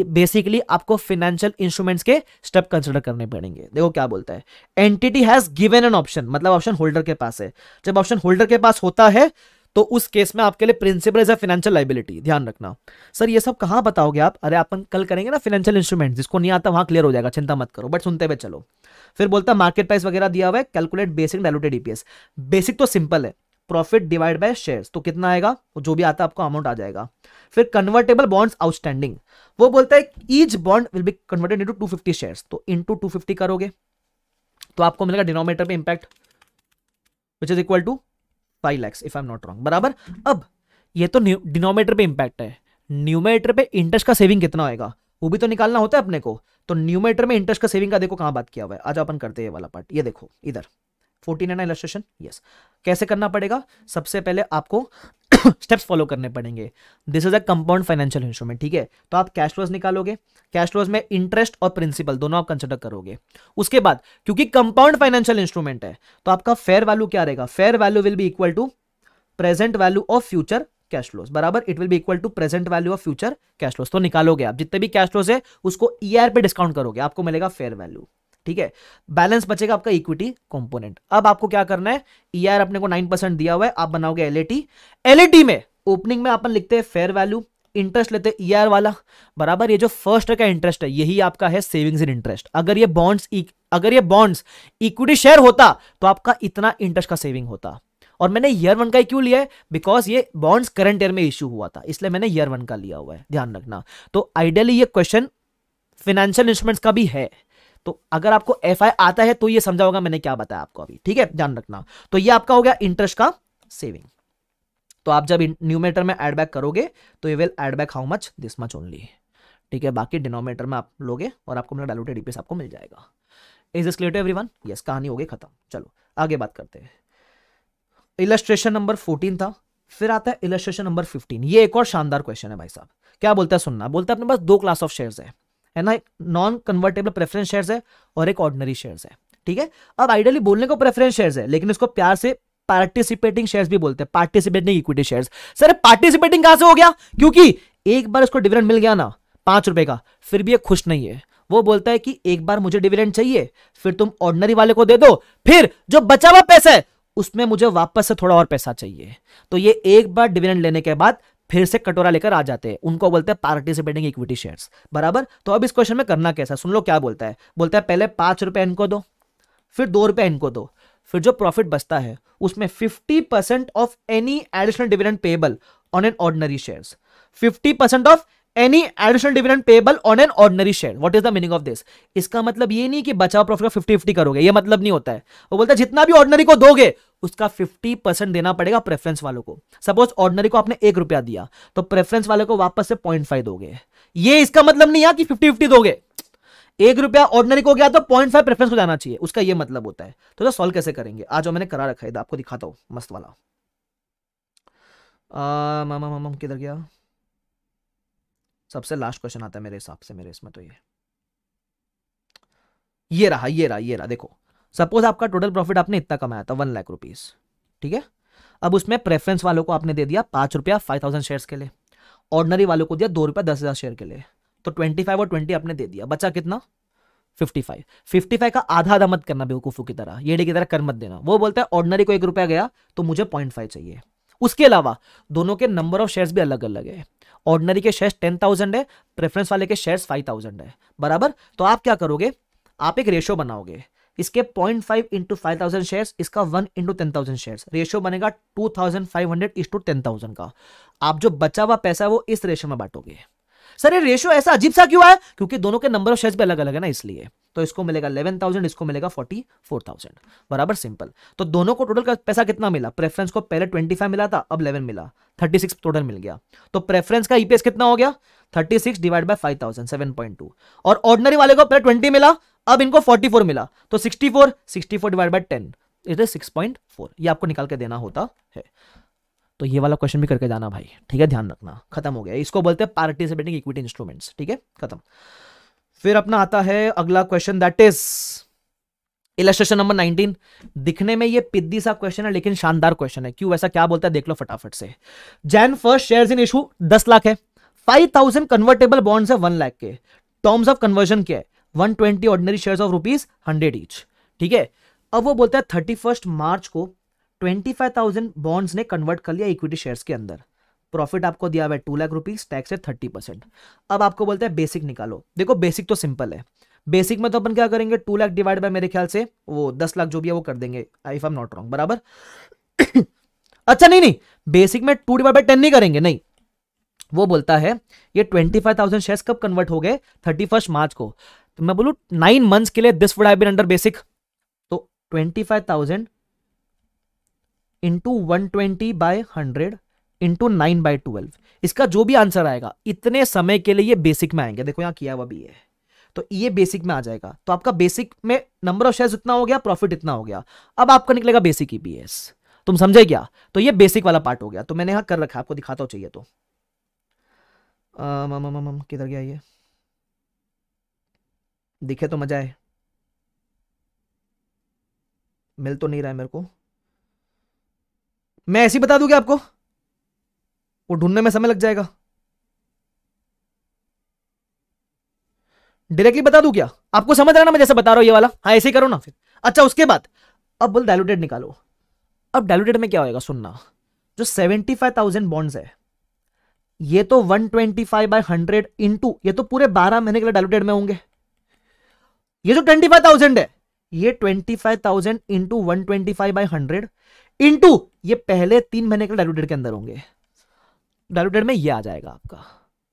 बेसिकली आपको फाइनेंशियल इंस्ट्रूमेंट्स के स्टेप कंसीडर करने पड़ेंगे। देखो क्या बोलता है, entity has given an option, मतलब ऑप्शन होल्डर के पास है। जब ऑप्शन होल्डर के पास होता है तो उस केस में आपके लिए principal as a financial liability, ध्यान रखना। सर ये सब कहां बताओगे आप, अरे अपन कल करेंगे ना फाइनेंशियल इंस्ट्रूमेंट, जिसको नहीं आता वहां क्लियर हो जाएगा, चिंता मत करो, बट सुनते हुए चलो। फिर बोलता है मार्केट प्राइस वगैरह दिया हुआ है, calculate basic diluted EPS। Basic तो सिंपल है, प्रॉफिट डिवाइड बाय शेयर्स, तो कितना आएगा जो भी आता है आपको अमाउंट आ जाएगा। फिर कन्वर्टेबल बॉन्ड्स आउटस्टैंडिंग, वो बोलता है each bond will be converted into 250 shares, तो इनटू 250 करोगे तो आपको मिलेगा डिनोमिनेटर पे impact which is equal to 5 lakh if I am not wrong, बराबर। अब ये तो डिनोमिनेटर पे इंपैक्ट है, न्यूमरेटर पे इंटरेस्ट का सेविंग कितना होएगा वो भी तो निकालना होता है अपने को। तो न्यूमरेटर में इंटरेस्ट का सेविंग का देखो कहां बात किया हुआ है, आज अपन करते हैं ये वाला पार्ट। ये देखो इधर 14 है ना इलस्ट्रेशन, यस। कैसे करना पड़ेगा, सबसे पहले आपको स्टेप्स फॉलो करने पड़ेंगे। This is a compound financial instrument, ठीक है, तो आप कैश फ्लोज निकालोगे, कैश फ्लोज में इंटरेस्ट और प्रिंसिपल दोनों आप कंसिडर करोगे। उसके बाद क्योंकि कंपाउंड फाइनेंशियल इंस्ट्रूमेंट है तो आपका फेयर वैल्यू क्या रहेगा, fair value will be equal to present value of future cash flows, बराबर, it will be equal to present value of future cash flows. तो निकालोगे आप जितने भी कैश फ्लोज है उसको EIR पे डिस्काउंट करोगे, आपको मिलेगा फेयर वैल्यू, ठीक है। बैलेंस बचेगा आपका इक्विटी कंपोनेंट। अब आपको क्या करना है, EIR अपने को 9% दिया हुआ है, आप बनाओगे LAT। LAT में ओपनिंग में अपन लिखते हैं फेयर वैल्यू, इंटरेस्ट लेते हैं EIR वाला, बराबर। ये जो फर्स्ट का इंटरेस्ट है यही आपका है सेविंग्स एंड इंटरेस्ट। अगर ये बॉन्ड्स इक्विटी शेयर होता तो आपका इतना इंटरेस्ट का सेविंग होता, और मैंने ईयर 1 का क्यों लिया है, बिकॉज ये बॉन्ड्स करंट ईयर में इश्यू हुआ था, इसलिए मैंने ईयर 1 का लिया हुआ है, ध्यान रखना। तो आइडियली ये क्वेश्चन फाइनेंशियल इंस्ट्रूमेंट्स का भी है, तो अगर आपको FI आता है तो ये समझा होगा मैंने क्या बताया आपको अभी, ठीक है, ध्यान रखना। तो ये आपका हो गया इंटरेस्ट का सेविंग। तो आप जब न्यूमेरेटर में ऐड बैक करोगे तो you will add back how much, this much only, ठीक है। बाकी डिनोमिनेटर में आप लोगे और आपको मेरा डाइल्यूटेड EPS आपको मिल जाएगा। Is this clear to everyone? Yes, कहानी हो गई खत्म। चलो आगे बात करते हैं। इलस्ट्रेशन नंबर 14 था, फिर आता है इलस्ट्रेशन नंबर 15। ये एक और शानदार क्वेश्चन है भाई साहब। क्या बोलता है सुनना, बोलता है अपने पास 2 क्लास ऑफ शेयर्स है ना, एक नॉन कन्वर्टेबल प्रेफरेंस शेयर्स है और एक ऑर्डिनरी शेयर्स है, ठीक है। अब आइडियली बोलने को प्रेफरेंस शेयर्स है, लेकिन इसको प्यार से पार्टिसिपेटिंग शेयर्स भी बोलते हैं, participating equity shares. Sir participating कहां से हो गया, क्योंकि एक बार इसको डिविडेंड मिल गया ना, 5 रुपए का, फिर भी ये खुश नहीं है। वो बोलता है कि एक बार मुझे डिविडेंड चाहिए, फिर तुम ऑर्डिनरी वाले को दे दो, फिर जो बचा हुआ पैसा है उसमें मुझे वापस से थोड़ा और पैसा चाहिए। तो ये एक बार डिविडेंड लेने के बाद फिर से कटोरा लेकर आ जाते हैं, उनको बोलते हैं पार्टिसिपेटिंग इक्विटी शेयर्स, बराबर। तो अब इस क्वेश्चन में करना कैसा, सुन लो क्या बोलता है। बोलता है पहले 5 रुपए इनको दो, फिर 2 रुपए इनको दो, फिर जो प्रॉफिट बचता है उसमें 50% of any additional dividend payable on an ordinary shares, 50% of any additional dividend payable on an ordinary share. What is the meaning of this? इसका मतलब ये नहीं कि बचाओ प्रॉफिट का 50-50 करोगे, ये मतलब नहीं होता है। वो बोलता है जितना भी ऑर्डिनरी को दोगे उसका 50% देना पड़ेगा प्रेफरेंस वालों को। सपोज ऑर्डिनरी को आपने 1 रुपया दिया तो प्रेफरेंस वाले को वापस से 0.5 दोगे। ये इसका मतलब नहीं है कि 50-50 दोगे, 1 रुपया ऑर्डिनरी को गया तो 0.5 प्रेफरेंस को जाना चाहिए, उसका ये मतलब होता है। तो सॉल्व कैसे करेंगे, आज मैंने करा रखा है, आपको दिखाता हूँ मस्त वाला। मामा किधर गया? सबसे लास्ट क्वेश्चन आता है मेरे हिसाब से, मेरे इसमें तो ये रहा, ये रहा। देखो सपोज आपका टोटल प्रॉफिट आपने इतना कमाया था 1 लाख रुपीज, ठीक है। अब उसमें प्रेफरेंस वालों को आपने दे दिया 5 रुपया 5000 शेयर्स के लिए, ऑर्डिनरी वालों को दिया 2 रुपया 10000 शेयर के लिए, तो 25 और 20 आपने दे दिया, बचा कितना? 55। 55 का आधा मत करना बेवकूफों की तरह, येड़े की तरह कर मत देना। वो बोलता है ऑर्डिनरी को 1 रुपया गया तो मुझे 0.5 चाहिए। उसके अलावा दोनों के नंबर ऑफ शेयर्स भी अलग अलग है, ऑर्डिनरी के शेयर्स 10000 है, प्रेफरेंस वाले के शेयर्स 5000 है, बराबर। तो आप क्या करोगे, आप एक रेशो बनाओगे, इसके 0.5 इंटू 5000 शेयर्स, इसका 1 इंटू 10000 शेयर्स, रेशो बनेगा 2500:10,000 का। आप जो बचा हुआ पैसा है वो इस रेशो में बांटोगे। सर ये रेशो ऐसा अजीब सा क्यों है? क्योंकि दोनों के नंबर ऑफ शेयर्स भी अलग अलग है ना, इसलिए। तो इसको मिलेगा 11,000, इसको मिलेगा 44,000, बराबर, सिंपल। तो दोनों को टोटल का पैसा कितना मिला? प्रेफरेंस को पहले 25 मिला था, अब 11 मिला, 36 टोटल मिल गया। तो प्रेफरेंस का ईपीएस कितना हो गया? 36 डिवाइड बाय 5000, 7.2। और ऑर्डिनरी वाले को पहले 20 मिला, अब इनको 44 मिला, तो 64, 64 डिवाइड बाय 10, इट इज 6.4। ये आपको निकाल के देना होता है। तो ये वाला क्वेश्चन भी करके जाना भाई, ठीक है, ध्यान रखना। खत्म हो गया, इसको बोलते हैं पार्टिसिपेटिंग इक्विटी इंस्ट्रूमेंट्स, ठीक है, खत्म। फिर अपना आता है अगला question, that is illustration number 19। दिखने में ये पिद्दी सा क्वेश्चन है लेकिन शानदार क्वेश्चन है। क्यों ऐसा, क्या बोलता है देख लो फटाफट से। Jan 1 shares in issue 10 lakh है, 5000 कन्वर्टेबल बॉन्ड्स है 1 लाख के, टर्म्स ऑफ कन्वर्जन क्या है 120 ऑर्डिनरी शेयर्स ऑफ ₹100 ईच, ठीक है। अब वो बोलता है 31 मार्च को 25,000 बॉन्ड्स ने कन्वर्ट कर लिया इक्विटी शेयर्स के अंदर, प्रॉफिट आपको दिया हुआ है 2 लाख रुपीज, टैक्स है 30%। अब आपको बोलता है बेसिक निकालो। देखो बेसिक तो सिंपल है, बेसिक में तो अपन क्या करेंगे 2 लाख डिवाइड बाय मेरे ख्याल से वो 10 लाख जो भी है वो कर देंगे, if I am not wrong, बराबर। अच्छा नहीं, बेसिक में 2 डिवाइड बाय 10 नहीं करेंगे, नहीं। वो बोलता है ये 25,000 शेयर्स कब कन्वर्ट हो गए? 31 मार्च को। तो मैं बोलूँ 9 मंथ्स के लिए this would have been under basic, तो 25,000 इंटू 120/100 इंटू 9/12, इसका जो भी आंसर आएगा इतने समय के लिए ये बेसिक में आएंगे। देखो यहाँ किया हुआ भी है, तो ये बेसिक में आ जाएगा। तो आपका बेसिक में नंबर ऑफ शेयर्स इतना हो गया, प्रॉफिट इतना हो गया, अब आपका निकलेगा बेसिक ईपीएस। तुम समझे क्या? तो ये बेसिक वाला पार्ट हो गया। तो मैंने यहाँ कर रखा है, आपको दिखाता हूँ चाहिए तो। किधर गया ये, दिखे तो मजा है, मिल तो नहीं रहा है मेरे को। मैं ऐसे ही बता दूं क्या आपको, वो ढूंढने में समय लग जाएगा, डायरेक्टली बता दूं क्या आपको? समझ रहा ना मैं जैसे बता रहा हूं ये वाला? हाँ ऐसे ही करो ना फिर। अच्छा उसके बाद अब बोल डायलूटेड निकालो। अब डायलूटेड में क्या होएगा सुनना, जो 75,000 बॉन्ड्स है ये तो 125/100 इंटू, ये तो पूरे 12 महीने के लिए डायलूटेड में होंगे। ये जो 25,000 है ये 25,000 इंटू 125/100 इंटू ये पहले 3 महीने के डायलूटेड के अंदर होंगे। डायलूटेड में ये आ जाएगा आपका,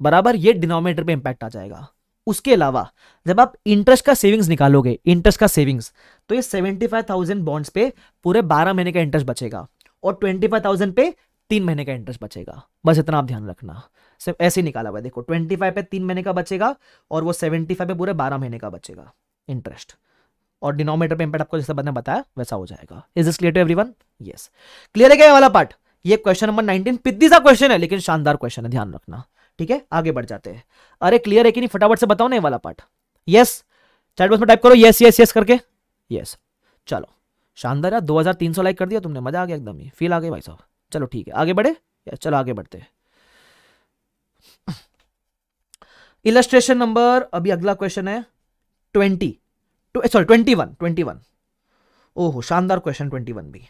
बराबर, ये डिनोमिनेटर पे इंपैक्ट आ जाएगा। उसके अलावा जब आप इंटरेस्ट का सेविंग्स निकालोगे, इंटरेस्ट का सेविंग्स, तो ये 75,000 बॉन्ड्स पे पूरे 12 महीने का इंटरेस्ट बचेगा और 25,000 पे 3 महीने का इंटरेस्ट बचेगा। बस इतना आप ध्यान रखना। सिर्फ ऐसे ही निकाला हुआ है, देखो 25 पे 3 महीने का बचेगा और वो 75 पे पूरे 12 महीने का बचेगा इंटरेस्ट, और डिनोमिनेटर पे इंपैक्ट आपको जैसा मैंने बताया वैसा हो जाएगा। Is this clear to everyone? Yes, clear है क्या ये वाला पार्ट? ये क्वेश्चन नंबर 19 पिद्दी सा क्वेश्चन है लेकिन शानदार क्वेश्चन है, ध्यान रखना, ठीक है। आगे बढ़ जाते हैं। अरे क्लियर है कि नहीं फटाफट से बताओ ना ये वाला पार्ट। यस, चैट बॉक्स में टाइप करो यस यस यस करके। यस, चलो शानदार यार, 2300 लाइक कर दिया तुमने, मजा आ गया, एकदम ही फील आ गया भाई साहब। चलो ठीक है आगे बढ़े, चलो आगे बढ़ते हैं। इलस्ट्रेशन नंबर, अभी अगला क्वेश्चन है 21। ओहो शानदार क्वेश्चन 21 भी।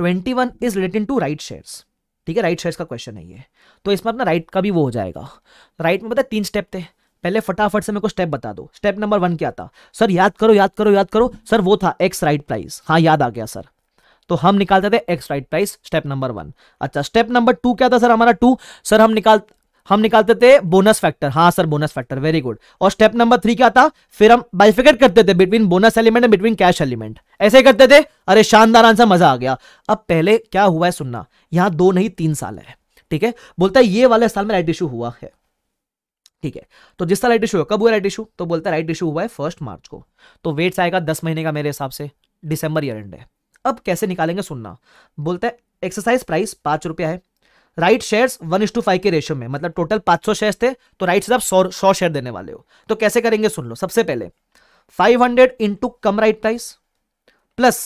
21 is related to right shares, ठीक है, राइट शेयर्स का क्वेश्चन है ये, तो इसमें अपना राइट का भी वो हो जाएगा। राइट में पता है 3 स्टेप थे, पहले फटाफट से मेरे को स्टेप बता दो। स्टेप नंबर 1 क्या था सर? याद करो सर, वो था एक्स राइट प्राइस। हाँ याद आ गया सर, तो हम निकालते थे ex right price, step number 1। अच्छा स्टेप नंबर 2 क्या था सर हमारा? 2 सर हम निकालते थे बोनस फैक्टर। हाँ sir bonus factor, very good. और स्टेप नंबर 3 क्या था? फिर हम बाइफिकेट करते थे between bonus element and between cash element, ऐसे करते थे। अरे शानदार आंसर, मजा आ गया। अब पहले क्या हुआ है सुनना, यहाँ 2 नहीं 3 साल है, ठीक है। बोलता है ये वाले साल में राइट इशू हुआ है, ठीक है। तो जिस साल राइट इशू हुआ, कब हुआ राइट इशू? तो बोलता है राइट इशू हुआ है 1 मार्च को, तो वेट्स आएगा 10 महीने का मेरे हिसाब से, डिसम्बर ईयर एंड है। अब कैसे निकालेंगे सुनना, बोलता है एक्सरसाइज प्राइस 5 रुपया है, राइट शेयर्स 1:5 के रेशियो में, मतलब टोटल 500 शेयर्स थे तो राइट से आप 100 शेयर देने वाले हो। तो कैसे करेंगे सुन लो, सबसे पहले 500 into cum right price plus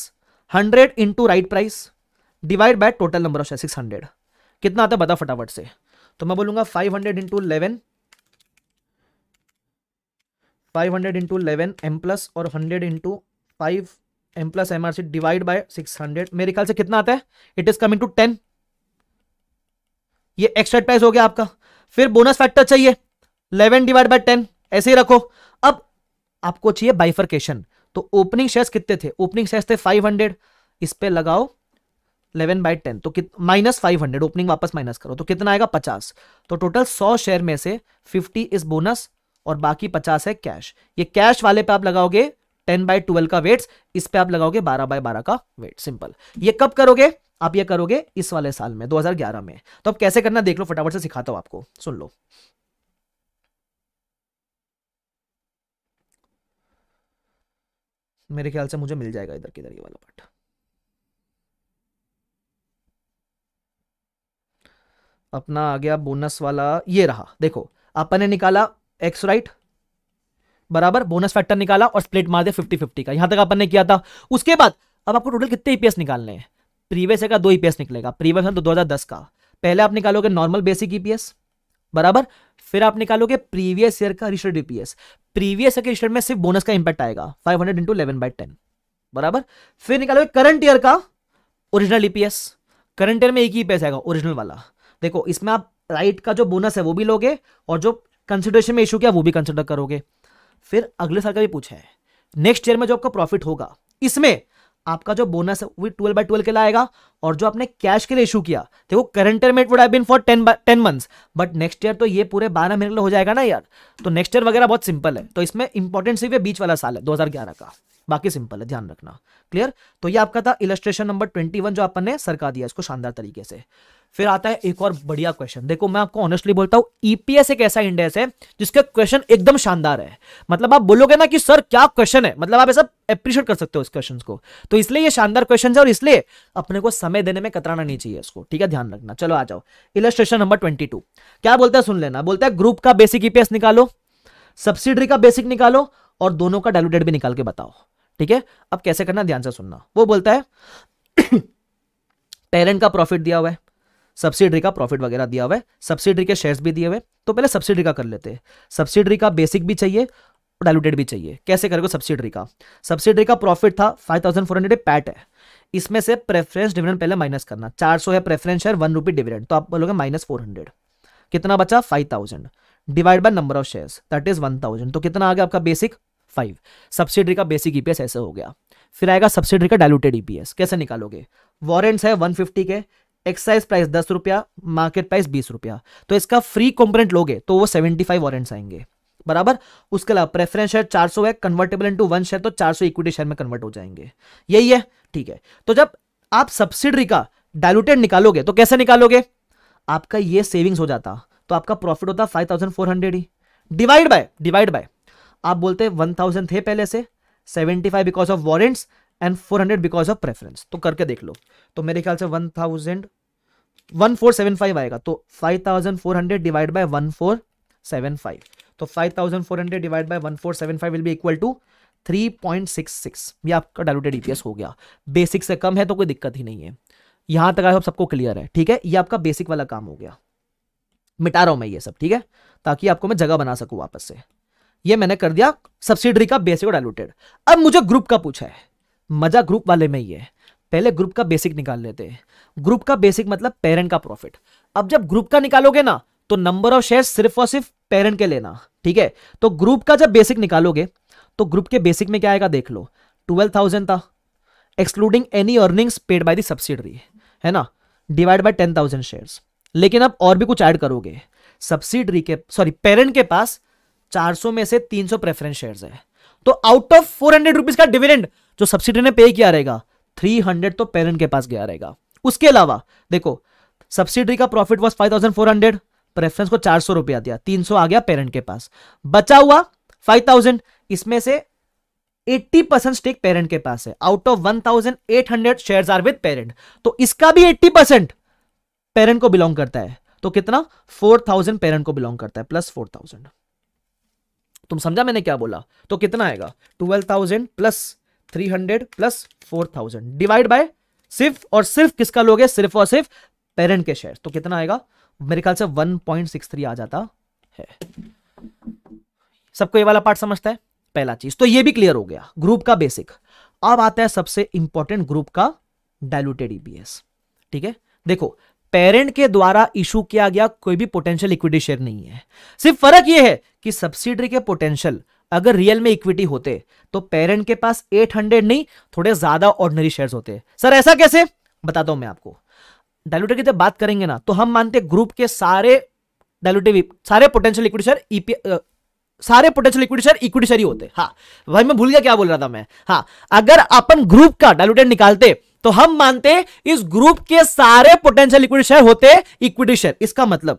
100 into right price divide by total number of share 600, कितना आता है बता फटाफट से। तो मैं बोलूंगा 500 इंटू 11 एम प्लस और 100 into 5 M plus MRC divide by 600, मेरे ख्याल से कितना आता है? It is coming to 10। ये एक्स्ट्रा प्राइस हो गया आपका। फिर बोनस फैक्टर चाहिए 11 डिवाइड बाय 10, ऐसे ही रखो। अब आपको चाहिए बाइफरकेशन, तो ओपनिंग शेयर्स कितने थे? ओपनिंग शेयर्स थे 500, इस पे लगाओ 11 बाय 10 तो माइनस 500, ओपनिंग वापस माइनस करो तो कितना आएगा 50। तो टोटल 100 शेयर में से 50 इज बोनस और बाकी 50 है कैश। ये कैश वाले पे आप लगाओगे 10/12 का वेट्स, इस पे आप लगाओगे 12/12 का वेट। सिंपल। ये कब करोगे आप? ये करोगे इस वाले साल में 2011 में। तो अब कैसे करना देख लो, फटाफट से सिखाता हूं आपको, सुन लो। मेरे ख्याल से मुझे मिल जाएगा इधर किधर ये वाला पार्ट। अपना आ गया बोनस वाला, ये रहा। देखो अपन ने निकाला एक्स राइट बराबर बोनस फैक्टर निकाला और स्प्लिट मार दे 50-50 का, यहां तक अपन ने किया था। उसके बाद अब आपको टोटल कितने ईपीएस निकालने हैं? प्रीवियस का 2 ईपीएस निकलेगा, प्रीवियस है तो 2010 का। पहले आप निकालोगे नॉर्मल बेसिक ईपीएस बराबर, फिर आप निकालोगे प्रीवियस ईयर का रिस्टर्ड ईपीएस। प्रीवियस ईयर के रिस्टर्ड में सिर्फ बोनस का इंपैक्ट आएगा 500 इंटू 11/10 बराबर। फिर निकालोगे करंट ईयर का ओरिजिनल ईपीएस, करंट ईयर में एक ही ईपीएस आएगा ओरिजिनल वाला। देखो इसमें आप राइट का जो बोनस है वो भी लोगे और जो कंसिडरेशन में इशू किया वो भी कंसिडर करोगे। फिर अगले साल का भी पूछा है, नेक्स्ट ईयर में जो आपका प्रॉफिट होगा इसमें आपका जो बोनस है वो 12/12 के लिए आएगा और जो आपने कैश के लिए इशू किया देखो करंट ईयर में it would have been for 10 months but next year तो ये पूरे 12 महीने का हो जाएगा ना यार। तो नेक्स्ट ईयर वगैरह बहुत सिंपल है। तो इसमें इंपॉर्टेंट सिर्फ बीच वाला साल है 2011 का, बाकी सिंपल है, ध्यान रखना। क्लियर? तो ये आपका था इलस्ट्रेशन नंबर 21 जो अपन ने सरका दिया इसको शानदार तरीके से। फिर आता है एक और बढ़िया क्वेश्चन। देखो मैं आपको ऑनेस्टली बोलता हूँ, ईपीएस एक ऐसा इंडेक्स है जिसका क्वेश्चन एकदम शानदार है। मतलब आप बोलोगे ना कि सर क्या क्वेश्चन है, मतलब आप ऐसा एप्रिशिएट कर सकते हो इस क्वेश्चन को। तो इसलिए ये शानदार क्वेश्चन है और इसलिए अपने को समय देने में कतराना नहीं चाहिए इसको, ठीक है, ध्यान रखना। चलो आ जाओ इलस्ट्रेशन नंबर 22 क्या बोलता है सुन लेना। बोलता है ग्रुप का बेसिक ईपीएस निकालो, सब्सिडरी का बेसिक निकालो और दोनों का डाइल्यूटेड भी निकाल के बताओ, ठीक है। अब कैसे करना ध्यान से सुनना। वो बोलता है पेरेंट का प्रॉफिट दिया हुआ है, सब्सिडरी का प्रॉफिट वगैरह दिया हुआ है, सब्सिडरी के शेयर्स भी दिए हुए। तो पहले सब्सिडरी का कर लेते हैं। सब्सिडरी का बेसिक भी चाहिए और डाइल्यूटेड भी चाहिए। कैसे करोगे सब्सिडरी का? सब्सिडरी का प्रॉफिट था 5400, पैट है। इसमें से प्रेफरेंस डिविडेंड पहले माइनस करना, 400 है प्रेफरेंस शेयर, 1 रुपी डिविडेंड, तो आप बोलोगे -400, कितना बचा 5000 divide by number of shares that is 1000, तो कितना आ गया आपका बेसिक 5। सब्सिडरी का बेसिक ईपीएस ऐसे हो गया। फिर आएगा सब्सिडरी का डाइल्यूटेड ईपीएस। कैसे निकालोगे? वारंट्स है 150 के, एक्साइज प्राइस 10 रुपया, मार्केट प्राइस 20 रुपया, तो इसका फ्री कंपोनेंट लोगे तो वो 75 वारंट्स आएंगे बराबर। उसके अलावा प्रेफरेंस शेयर 400 है, कन्वर्टेबल इनटू 1 शेयर तो 400 इक्विटी शेयर में कन्वर्ट हो जाएंगे, यही है, ठीक है। तो जब आप सब्सिडरी का डाइल्यूटेड निकालोगे तो कैसे निकालोगे? आपका ये सेविंग्स हो जाता तो आपका प्रॉफिट होता 5400 ही डिवाइड बाय आप बोलते 1000 थे पहले से, 75 because of warrants and 400 because of preference. तो करके देख लो। तो मेरे ख्याल से 1475 आएगा, तो 5400 डिवाइड बाय 1475, तो 5400 divide by 1475 will be equal to 3.66। ये आपका डाइल्यूटेड ईपीएस हो गया। बेसिक से कम है तो कोई दिक्कत ही नहीं है। यहां तक आई होप सबको क्लियर है, ठीक है। ये आपका बेसिक वाला काम हो गया, मिटा रहा हूं मैं ये सब, ठीक है। ताकि आपको मैं जगह बना सकूं वापस से। ये मैंने कर दिया सब्सिडरी का बेसिक और डाइल्यूटेड। अब मुझे ग्रुप का पूछा है, मजा ग्रुप वाले में ही है। पहले ग्रुप का बेसिक निकाल लेते हैं। ग्रुप का बेसिक मतलब पेरेंट का प्रॉफिट। अब जब ग्रुप का निकालोगे ना तो नंबर ऑफ शेयर सिर्फ और सिर्फ पेरेंट के लेना, ठीक है। तो ग्रुप का जब बेसिक निकालोगे तो ग्रुप के बेसिक में क्या आएगा देख लो, 12,000 था excluding any earnings paid by the subsidiary, है ना, डिवाइड बाय 10,000 शेयर्स। लेकिन अब और भी कुछ ऐड करोगे, सब्सिडरी के सॉरी पेरेंट के पास 400 में से 300 प्रेफरेंस शेयर्स है, तो आउट ऑफ 400 रुपीज का डिविडेंड जो सब्सिडी ने पे किया रहेगा 300 तो पेरेंट के पास गया रहेगा। उसके अलावा देखो सब्सिडरी का प्रॉफिट वाज 5,400, प्रेफरेंस को 400 रुपया दिया, 300 आ गया पेरेंट के पास, बचा हुआ 5,000। इसमें से 80% स्टेक पेरेंट के पास है, out of 1,800 shares are with parent, तो इसका भी 80% पेरेंट को बिलोंग करता है। तो कितना 4,000 पेरेंट को बिलोंग करता है प्लस 4,000। तुम समझा मैंने क्या बोला? तो कितना आएगा 12,000 प्लस 300 प्लस 4,000 डिवाइड बाय सिर्फ और सिर्फ किसका लोगे, सिर्फ और सिर्फ पेरेंट के शेयर। तो कितना आएगा मेरे ख्याल से 1.63 आ जाता है। सबको ये वाला पार्ट समझता है, पहला चीज। तो ये भी क्लियर हो गया ग्रुप का बेसिक। अब आता है सबसे इंपॉर्टेंट ग्रुप का डाइल्यूटेड ईपीएस, ठीक है। देखो पेरेंट के द्वारा इशू किया गया कोई भी पोटेंशियल इक्विटी शेयर नहीं है, सिर्फ फर्क यह है कि सब्सिडरी के पोटेंशियल अगर रियल में इक्विटी होते तो पेरेंट के पास 800 नहीं थोड़े ज्यादा ऑर्डिनरी शेयर्स होते। सर ऐसा कैसे? बताता हूं मैं आपको। डाइल्यूटेड की जब बात करेंगे ना तो हम मानते ग्रुप के सारे डाइल्यूटेड सारे potential equity share equity share ही होते। हाँ भाई मैं भूल गया क्या बोल रहा था मैं। हाँ अगर अपन ग्रुप का डाइल्यूटेड निकालते तो हम मानते इस ग्रुप के सारे पोटेंशियल इक्विटी शेयर होते इक्विटी शेयर। इसका मतलब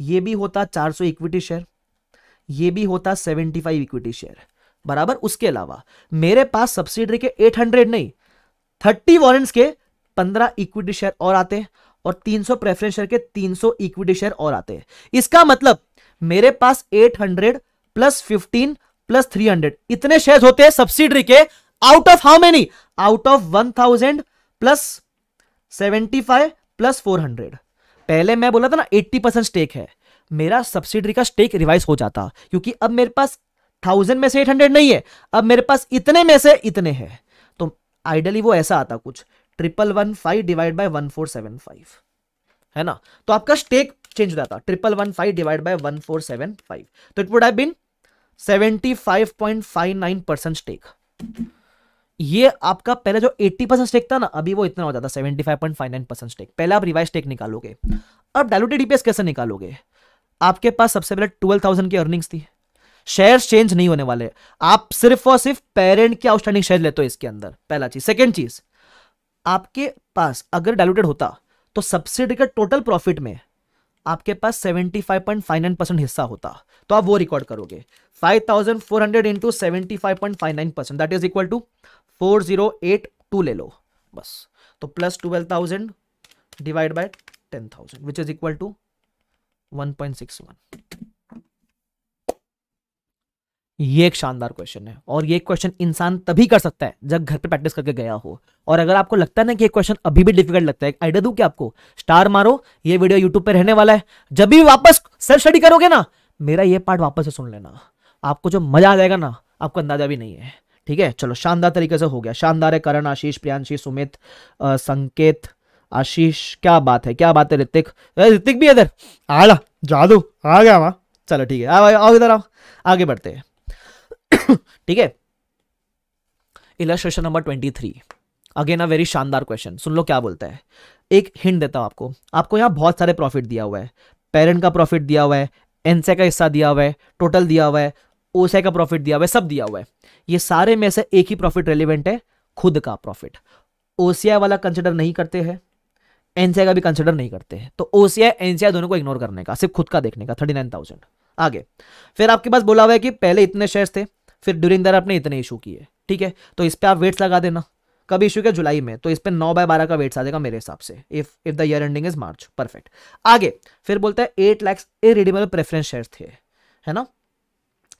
ये भी होता 400 इक्विटी शेयर, ये भी होता 75 इक्विटी शेयर बराबर। उसके अलावा मेरे पास सब्सिडरी के 800 नहीं 30 वॉरेंट्स के 15 इक्विटी शेयर और आते और 300 प्रेफरेंस शेयर के 300 इक्विटी शेयर और आते। इसका मतलब मेरे पास 800 प्लस 15 प्लस 300 इतने शेयर होते हैं सब्सिडरी के, out of how many, out of 1000 plus 75 plus 400। पहले मैं बोला था ना 80% स्टेक है मेरा, सब्सिडरी का स्टेक रिवाइज हो जाता क्योंकि अब मेरे पास 1000 में से 800 नहीं है, अब मेरे पास इतने में से इतने हैं। तो आइडियली वो ऐसा आता कुछ 1115 डिवाइड बाय 1475, है ना। तो आपका स्टेक चेंज हो जाता 1115 डिवाइड बाय 1475, तो it would have been 75.59% stake. ये आपका पहले जो 80% स्टेक था ना अभी वो इतना हो जाता 75.59% स्टेक। पहले आप रिवाइज स्टेक निकालोगे। अब डाइल्यूटेड ईपीएस कैसे निकालोगे? आपके पास सबसे पहले 12,000 की अर्निंग्स थी, शेयर्स चेंज नहीं होने वाले, आप सिर्फ और सिर्फ पेरेंट के आउटस्टैंडिंग शेयर लेते हो इसके अंदर, पहला चीज। सेकंड चीज, आपके पास अगर डाइल्यूटेड होता तो सब्सिडी के टोटल प्रॉफिट में आपके पास 75.59% हिस्सा होता, तो आप वो रिकॉर्ड करोगे 5,400 into 75.59% that is equal to 4082 ले लो बस। तो plus 12,000 divide by 10,000 which is equal to 1.61। ये एक शानदार क्वेश्चन है और ये क्वेश्चन इंसान तभी कर सकता है जब घर पे प्रैक्टिस करके गया हो। और अगर आपको लगता है ना कि ये क्वेश्चन अभी भी डिफिकल्ट लगता है, आइडिया दूं कि आपको स्टार मारो, ये वीडियो यूट्यूब पे रहने वाला है, जब भी वापस सेल्फ स्टडी करोगे ना मेरा ये पार्ट वापस से सुन लेना, आपको जो मजा आ जाएगा ना आपको अंदाजा भी नहीं है, ठीक है। चलो शानदार तरीके से हो गया, शानदार है। करण, आशीष, प्रियांशी, सुमित, संकेत, आशीष, क्या बात है, क्या बात है। ऋतिक, ऋतिक भी इधर आ ला, जादू आ गया वहां। चलो ठीक है, आओ इधर आओ, आगे बढ़ते हैं ठीक है। Illustration number 23 again a very शानदार क्वेश्चन। सुन लो क्या बोलता है, एक हिंट देता हूं आपको। आपको यहाँ बहुत सारे प्रॉफिट दिया हुआ है, पेरेंट का प्रॉफिट दिया हुआ है, एनसे का हिस्सा दिया हुआ है, टोटल दिया हुआ है, ओसे का प्रॉफिट दिया हुआ है, सब दिया हुआ है। ये सारे में से एक ही प्रॉफिट रेलिवेंट है, खुद का प्रॉफिट। ओसीआई वाला कंसिडर नहीं करते हैं, एनसीआई का भी कंसिडर नहीं करते हैं, तो ओसीआई एनसीआई दोनों को इग्नोर करने का, सिर्फ खुद का देखने का 39,000। आगे फिर आपके पास बोला हुआ है कि पहले इतने शेयर्स थे, फिर ड्यूरिंग दर आपने इतने इशू किए, ठीक है। तो इस पे आप वेट्स लगा देना, कभी इशू किया जुलाई में तो इस पे 9/12 का वेट्स आ जाएगा मेरे हिसाब से, if the year ending is March. Perfect. आगे फिर बोलता है 8 लाख इरिडीमेबल प्रेफरेंस शेयर्स थे, है ना।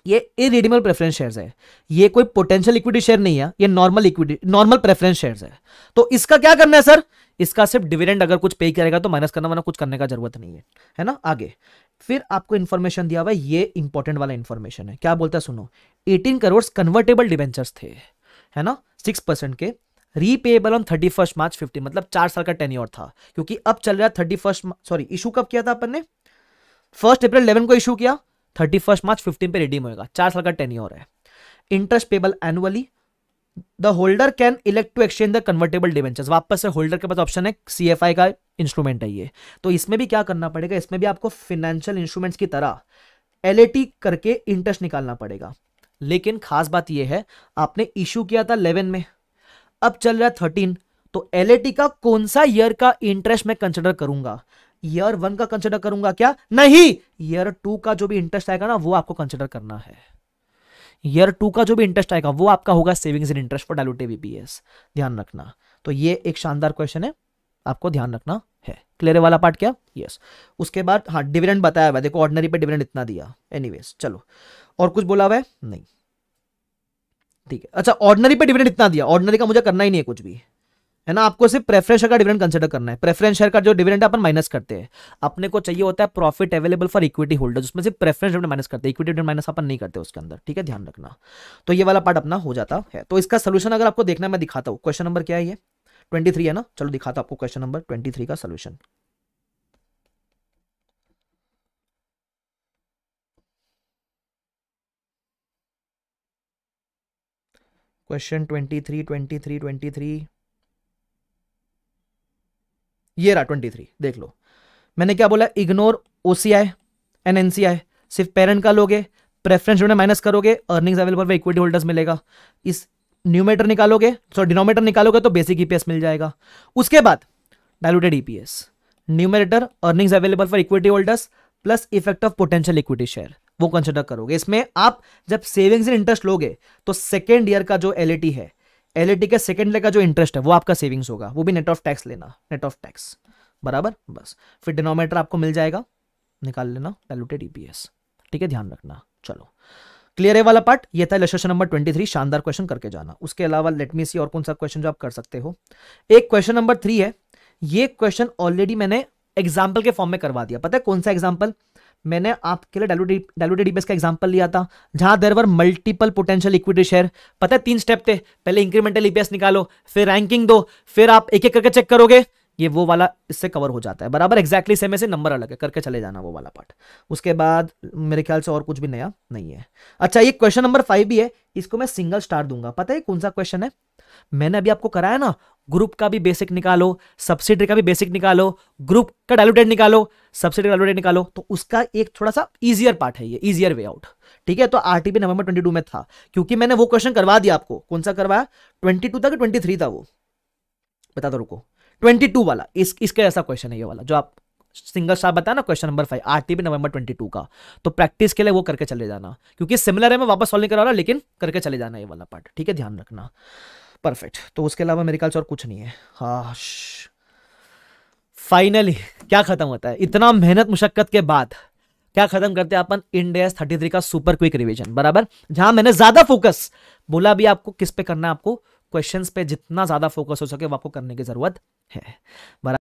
ये इरिडीमेबल प्रेफरेंस शेयर्स है, ये कोई पोटेंशियल इक्विटी शेयर नहीं है, ये normal equity normal preference shares है। तो इसका क्या करना है सर? इसका सिर्फ डिविडेंड अगर कुछ पे करेगा तो माइनस करना, वरना कुछ करने का जरूरत नहीं है, है ना। आगे फिर आपको इन्फॉर्मेशन दिया हुआ है, ये इंपॉर्टेंट वाला इन्फॉर्मेशन है। क्या बोलता है सुनो, 18 करोड़ कन्वर्टेबल डिवेंचर्स थे, है ना, 6% के, रीपेएबल ऑन 31 मार्च 15, मतलब 4 साल का टेन्योर था, क्योंकि अब चल रहा 31 सॉरी इशू कब किया था अपन ने, 1 अप्रैल 2011 को इशू किया, 31 मार्च 15 पे रिडीम होगा, 4 साल का टेन्योर है। Interest payable annually, the holder can elect to exchange the convertible debentures, वापस से होल्डर के पास ऑप्शन है, CFI का इंस्ट्रूमेंट है ये, तो इसमें भी क्या करना पड़ेगा, इसमें भी आपको फाइनेंशियल इंस्ट्रूमेंट्स की तरह LAT करके इंटरेस्ट निकालना पड़ेगा। लेकिन खास बात ये है, आपने इशू किया था 11 में, अब चल रहा 13, तो LAT का कौन सा ईयर का इंटरेस्ट मैं कंसिडर करूंगा, ईयर 1 का कंसिडर करूंगा क्या, नहीं, ईयर 2 का जो भी इंटरेस्ट आएगा ना वो आपको कंसिडर करना है, ईयर 2 का जो भी इंटरेस्ट आएगा वो आपका होगा savings and interest for diluted EPS, ध्यान रखना। तो ये एक शानदार क्वेश्चन है, आपको ध्यान रखना है। क्लियर है वाला पार्ट क्या? यस। उसके बाद हाँ, डिविडेंड बताया हुआ, देखो ऑर्डिनरी पे डिविडेंड इतना दिया, एनीवेज चलो, और कुछ बोला हुआ है नहीं, ठीक है। अच्छा, ऑर्डिनरी पे डिविडेंड इतना दिया, ऑर्डिनरी का मुझे करना ही नहीं है कुछ भी, है ना, आपको सिर्फ प्रेफरेंस शेयर का डिविडेंड कंसीडर करना है। प्रेफरेंस शेयर का जो डिविडेंड अपन माइनस करते हैं, अपने को चाहिए होता है profit available for equity holders, उसमें से प्रेफरेंस डिविडेंड माइनस करते हैं, इक्विटी डिविडेंड माइनस अपन नहीं करते उसके अंदर, ठीक है, ध्यान रखना। तो ये वाला पार्ट अपना हो जाता है। तो इसका सोल्यूशन अगर आपको देखना, मैं दिखाता हूँ क्वेश्चन नंबर क्या है, ये 23 है ना, चलो दिखाता हूँ आपको क्वेश्चन नंबर 23 का सोल्यूशन। क्वेश्चन 23 ये रहा 23, देख लो मैंने क्या बोला, इग्नोर OCI एंड NCI, सिर्फ पेरेंट का लोगे, प्रेफरेंस डिविडेंड माइनस करोगे, earnings available for equity holders मिलेगा, इस न्यूमेरेटर निकालोगे सॉरी डिनोमिनेटर निकालोगे तो बेसिक EPS मिल जाएगा। उसके बाद diluted EPS, numerator earnings available for equity holders plus effect of potential equity share, वो कंसिडर करोगे। इसमें आप जब सेविंग्स एंड इंटरेस्ट लोगे तो सेकेंड ईयर का जो LAT है, LAT के सेकंड ईयर का जो इंटरेस्ट है वो आपका सेविंग्स होगा, वो भी नेट ऑफ टैक्स लेना, नेट ऑफ टैक्स बराबर, बस। फिर डिनोमिनेटर आपको मिल जाएगा, निकाल लेना डाइल्यूटेड EPS, ठीक है, ध्यान रखना। चलो क्लियर है वाला पार्ट, ये था इलस्ट्रेशन नंबर 23, शानदार क्वेश्चन करके जाना। उसके अलावा लेट मी सी और कौन सा क्वेश्चन जो आप कर सकते हो, एक क्वेश्चन नंबर 3 है, ये क्वेश्चन ऑलरेडी मैंने एग्जाम्पल के फॉर्म में करवा दिया, पता है कौन सा एग्जाम्पल, मैंने आपके लिए डाइल्यूटेड EPS का एग्जांपल लिया था, जहां there were multiple potential equity share, पता है 3 स्टेप थे, पहले इंक्रीमेंटल EPS निकालो, फिर रैंकिंग दो, फिर आप एक एक करके चेक करोगे, ये वो वाला इससे कवर हो जाता है बराबर, एग्जैक्टली सेम है, नंबर अलग है, करके चले जाना वो वाला पार्ट। उसके बाद मेरे ख्याल से और कुछ भी नया नहीं है। अच्छा, ये क्वेश्चन नंबर 5 भी है, इसको मैं सिंगल स्टार दूंगा, पता है कौन सा क्वेश्चन है, मैंने अभी आपको कराया ना, ग्रुप का भी बेसिक निकालो, सब्सिडी का भी बेसिक निकालो, ग्रुप का डाइल्यूटेड निकालो, सब्सिडी डाइल्यूटेड निकालो, तो उसका एक थोड़ा सा इजियर पार्ट है ये, इजियर वे आउट, ठीक है। तो RTP नवंबर 22 में था, क्योंकि मैंने वो क्वेश्चन करवा दिया आपको, कौन सा करवाया, 22 था कि 23 था वो बता दो, रुको 22 वाला इसका ऐसा क्वेश्चन है ये वाला, जो आप सिंगल स्टार बताया ना क्वेश्चन नंबर 5 RTP नवंबर 22 का, तो प्रैक्टिस के लिए वो करके चले जाना, क्योंकि सिमिलर है, मैं वापस सॉल्व नहीं करा रहा, लेकिन करके चले जाना ये वाला पार्ट, ठीक है, ध्यान रखना, परफेक्ट। तो उसके अलावा मेरे ख्याल से और कुछ नहीं है। हाँ, फाइनली क्या खत्म होता है, इतना मेहनत मुशक्कत के बाद क्या खत्म करते हैं अपन, IND AS 33 का सुपर क्विक रिवीजन बराबर, जहां मैंने ज्यादा फोकस बोला भी आपको किस पे करना है, आपको क्वेश्चंस पे जितना ज्यादा फोकस हो सके वो आपको करने की जरूरत है बराबर।